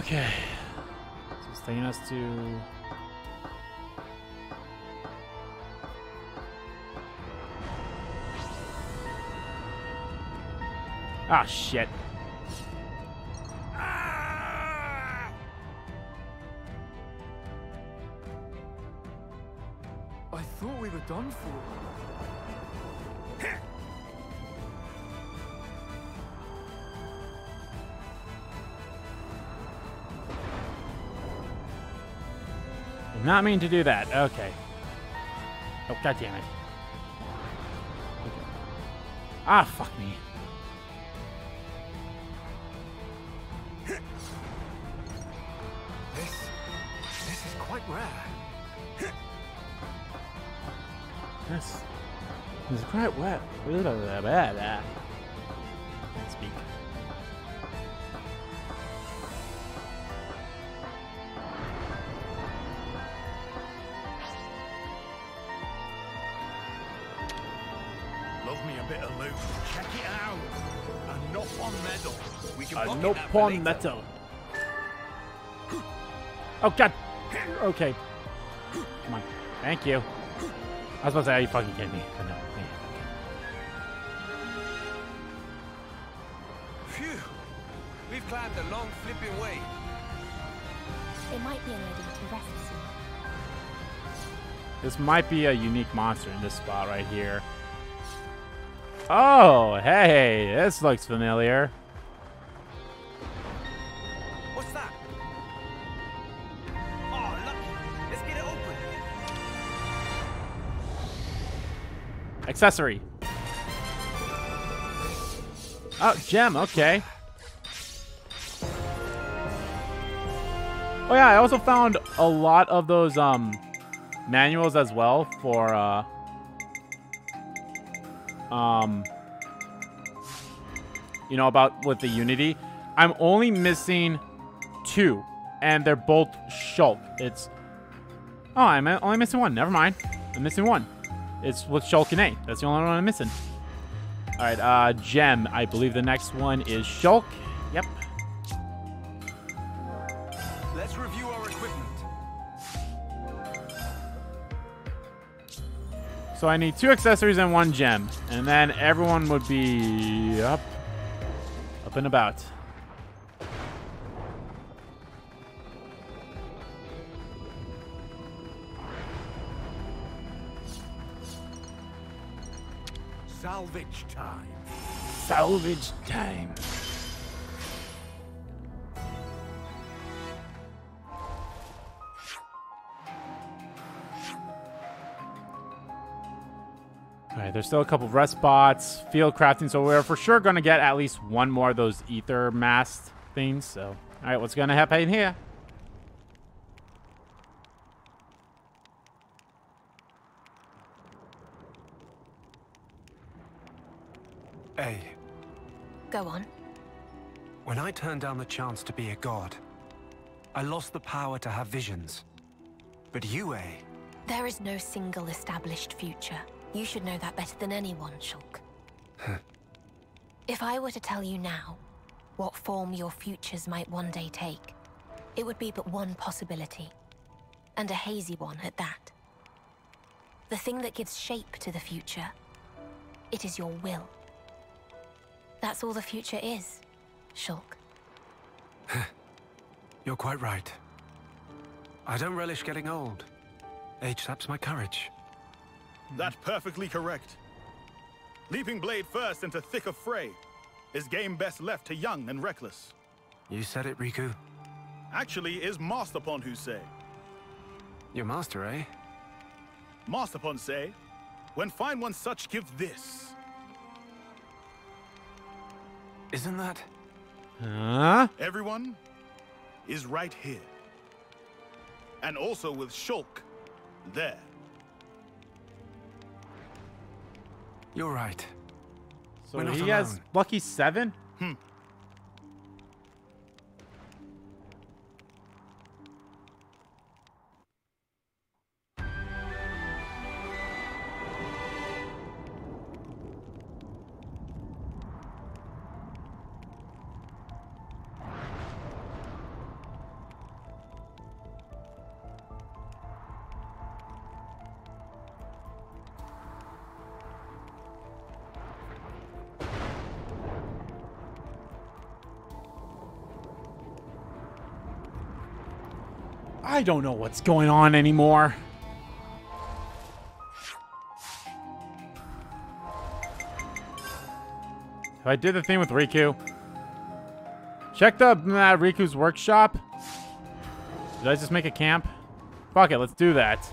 Okay, so it's taking us to... Ah, shit. I thought we were done for. Not mean to do that. Okay. Oh, God damn it. Okay. Ah, fuck me. This, this is quite rare. This, this is quite rare. Can't speak. Uh, no pawn metal. Oh, God. Okay. Come on. Thank you. I was about to say, are you fucking kidding me? But no. Phew. We've climbed a long flipping way. It might be a leading to rescue. This might be a unique monster in this spot right here. Oh, hey. This looks familiar. Accessory. Oh, gem. Okay. Oh yeah, I also found a lot of those um manuals as well for uh um you know about with the Unity. I'm only missing two, and they're both Shulk. It's oh, I'm only missing one. Never mind. I'm missing one. It's with Shulk and A. That's the only one I'm missing. All right, uh, gem. I believe the next one is Shulk. Yep. Let's review our equipment. So I need two accessories and one gem, and then everyone would be up Up and about. Salvage time. Salvage time. Alright, there's still a couple of rest spots, field crafting, so we're for sure going to get at least one more of those ether mast things, so... Alright, what's going to happen here? Hey. Go on. When I turned down the chance to be a god, I lost the power to have visions. But you, A... There is no single established future. You should know that better than anyone, Shulk. Huh. If I were to tell you now what form your futures might one day take, it would be but one possibility, and a hazy one at that. The thing that gives shape to the future, it is your will. That's all the future is, Shulk. Huh. You're quite right. I don't relish getting old. Age saps my courage. That's perfectly correct. Leaping blade first into thick of fray is game best left to young and reckless. You said it, Riku. Actually, is Masterpon who say. Your master, eh? Masterpon say, when find one such, give this. Isn't that? Huh? Everyone is right here. And also with Shulk there. You're right. So he alone. Has Lucky Seven? Hmm. I don't know what's going on anymore. If I did the thing with Riku. Checked up uh, Riku's workshop. Did I just make a camp? Fuck it, let's do that.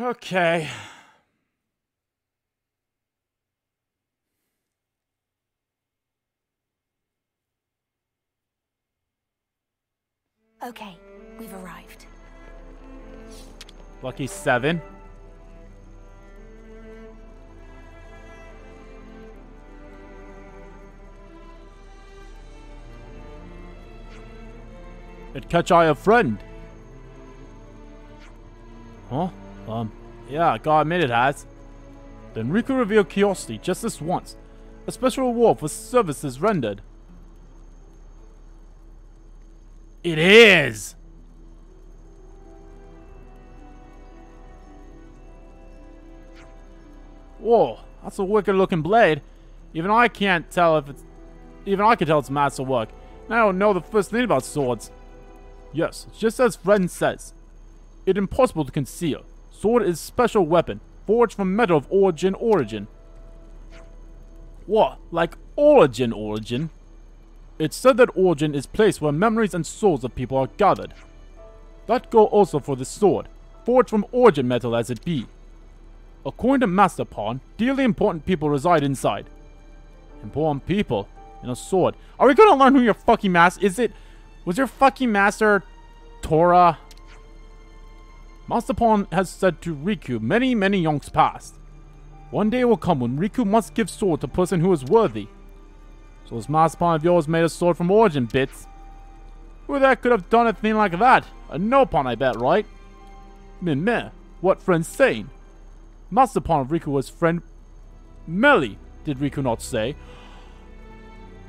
Okay. Okay, we've arrived. Lucky Seven. It catch eye a friend. Huh? Um. Yeah, God admit it has. Then Riku revealed curiosity just this once. A special reward for services rendered. It is! Whoa, that's a wicked looking blade. Even I can't tell if it's... Even I can tell it's masterwork. And I don't know the first thing about swords. Yes, just as Fred says. It's impossible to conceal. Sword is special weapon, forged from metal of origin origin. What? Like origin origin? It's said that origin is place where memories and souls of people are gathered. That goes also for the sword, forged from origin metal as it be. According to Masterpon, dearly important people reside inside. Important people? And a sword. Are we gonna learn who your fucking master is it? Was your fucking master Torah? Masterpon has said to Riku many, many yonks past. One day will come when Riku must give sword to person who is worthy. So this Masterpon of yours made a sword from origin bits. Who that could have done a thing like that? A no-pon, I bet, right? Min meh, what friend saying? Masterpon of Riku was friend Meli, did Riku not say?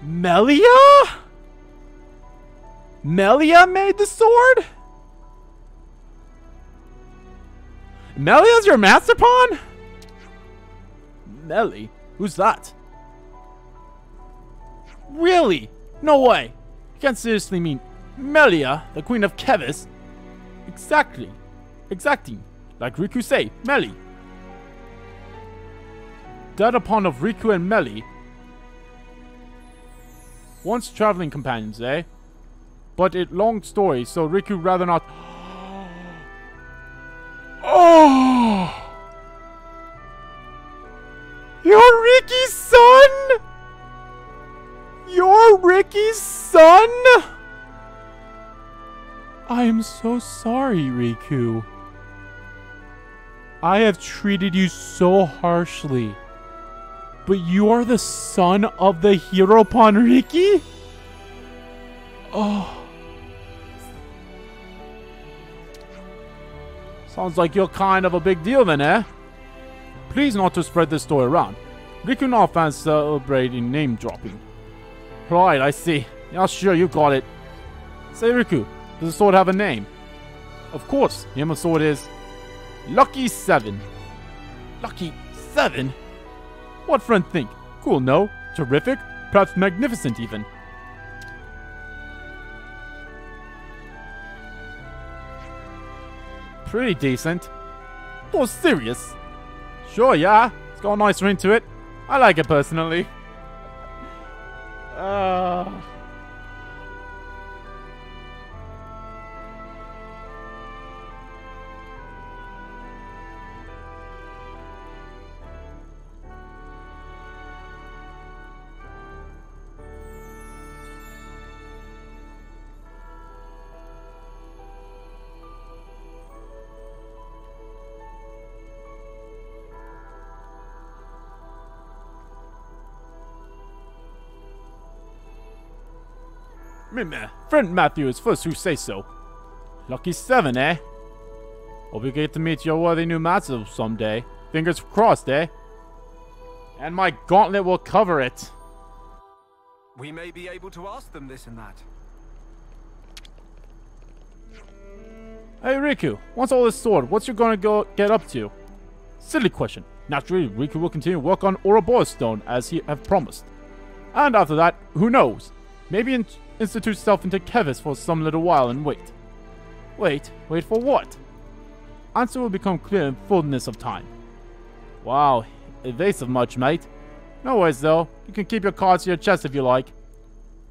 Melia? Melia made the sword? Melia's your Masterpon? Meli? Who's that? Really? No way. You can't seriously mean Melia, the Queen of Kevesi. Exactly. Exactly. Like Riku say, Meli. That upon of Riku and Meli. Once traveling companions, eh? But it long story, so Riku rather not. Oh! You're Ricky's son? You're Ricky's son? I am so sorry, Riku. I have treated you so harshly. But you are the son of the Heropon Ricky? Oh. Sounds like you're kind of a big deal then, eh? Please not to spread this story around. Riku now fans celebrating name dropping. Right, I see. Yeah, sure, you got it. Say, Riku, does the sword have a name? Of course, the name of the sword is Lucky Seven. Lucky Seven? What friend think? Cool, no? Terrific? Perhaps magnificent even. Pretty decent. Or serious. Sure, yeah. It's got a nice ring to it. I like it personally. Uh... Friend Matthew is first who say so. Lucky seven, eh? Hope you get to meet your worthy new master someday. Fingers crossed, eh? And my gauntlet will cover it. We may be able to ask them this and that. Hey Riku, once all this sword, what's you gonna go get up to? Silly question. Naturally, Riku will continue work on Ouroboros Stone as he have promised. And after that, who knows? Maybe in institute self into Kevesi for some little while and wait. Wait, wait for what? Answer will become clear in fullness of time. Wow, evasive much, mate. No worries though, you can keep your cards to your chest if you like.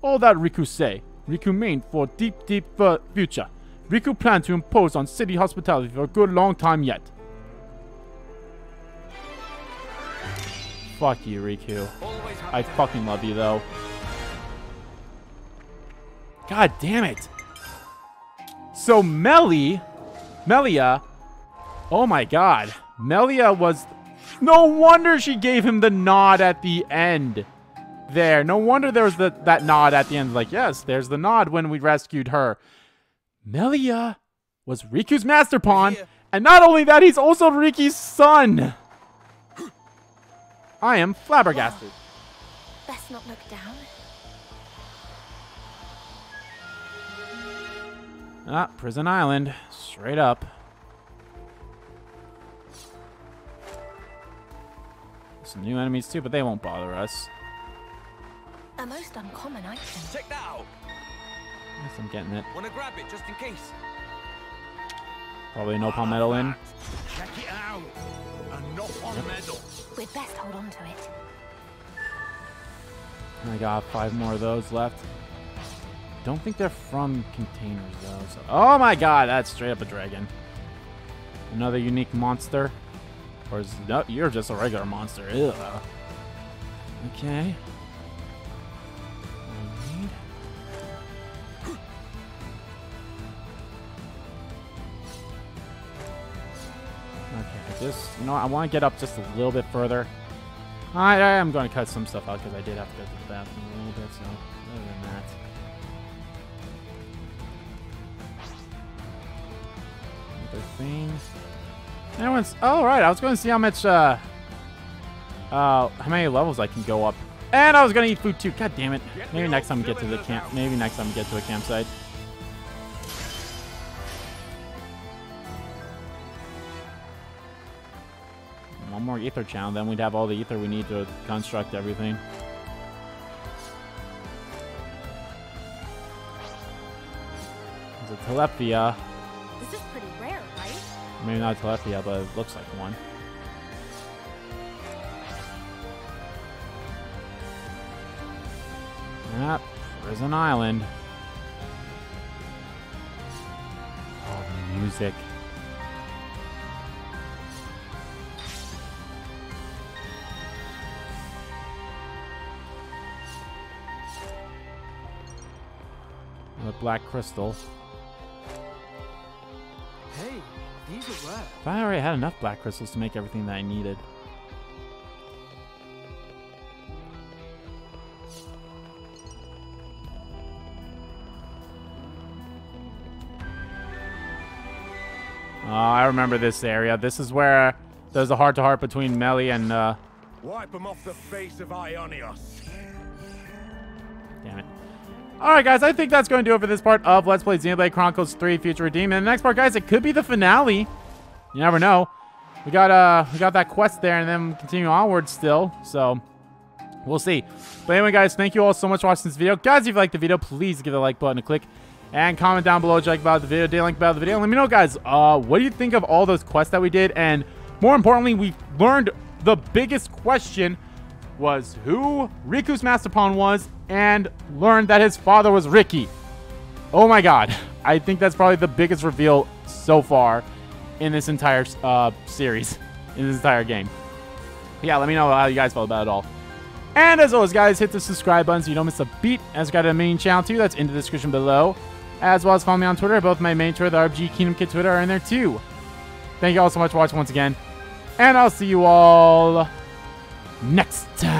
All that Riku say, Riku mean for deep, deep uh, future. Riku plan to impose on city hospitality for a good long time yet. Fuck you, Riku. I fucking love you though. God damn it. So Meli, Melia, oh my god. Melia was, no wonder she gave him the nod at the end there. No wonder there was the, that nod at the end. Like, yes, there's the nod when we rescued her. Melia was Riku's Masterpon. Yeah. And not only that, he's also Ricky's son. I am flabbergasted. Wow. Best not look down. Ah, Prison Island. Straight up. Some new enemies too, but they won't bother us. A most uncommon item. Check that out. Yes, I'm getting it. Wanna grab it just in case. Probably no palmetto in. Check it out. And not palmetto. We'd best hold on to it. I got five more of those left. Don't think they're from containers though. So. Oh my god, that's straight up a dragon. Another unique monster, or is no, you're just a regular monster? Ew. Okay. Okay, just you know, I want to get up just a little bit further. I, I am going to cut some stuff out because I did have to go to the bathroom a little bit. So other than that. Things. Everyone's. Oh, right. I was going to see how much. Uh, uh, how many levels I can go up. And I was going to eat food too. God damn it. Maybe next time we get to the camp. Maybe next time we get to the campsite. One more ether channel, then we'd have all the ether we need to construct everything. There's a Telephia. This is pretty rare, right? Maybe not a Telephia, but it looks like one. Yep, there's an island. Oh, the music. Black crystal. Hey, these are what? If I already had enough black crystals to make everything that I needed. Oh, I remember this area. This is where there's a heart-to-heart between Meli and uh wipe them off the face of Ionios. Damn it. Alright guys, I think that's going to do it for this part of Let's Play Xenoblade Chronicles three Future Redeemed. And the next part, guys, it could be the finale. You never know. We got uh we got that quest there and then continue onward still. So we'll see. But anyway, guys, thank you all so much for watching this video. Guys, if you liked the video, please give the like button a click. And comment down below what you like about the video, did you like about the video. And let me know, guys, uh what do you think of all those quests that we did? And more importantly, we learned the biggest question was who Riku's Masterpon was, and learned that his father was Ricky. Oh my god. I think that's probably the biggest reveal so far in this entire uh, series, in this entire game. Yeah, let me know how you guys felt about it all. And as always, guys, hit the subscribe button so you don't miss a beat. And subscribe to the main channel too, that's in the description below. As well as follow me on Twitter, both my main Twitter, the R P G Kingdom Kid Twitter, are in there too. Thank you all so much for watching once again. And I'll see you all next time.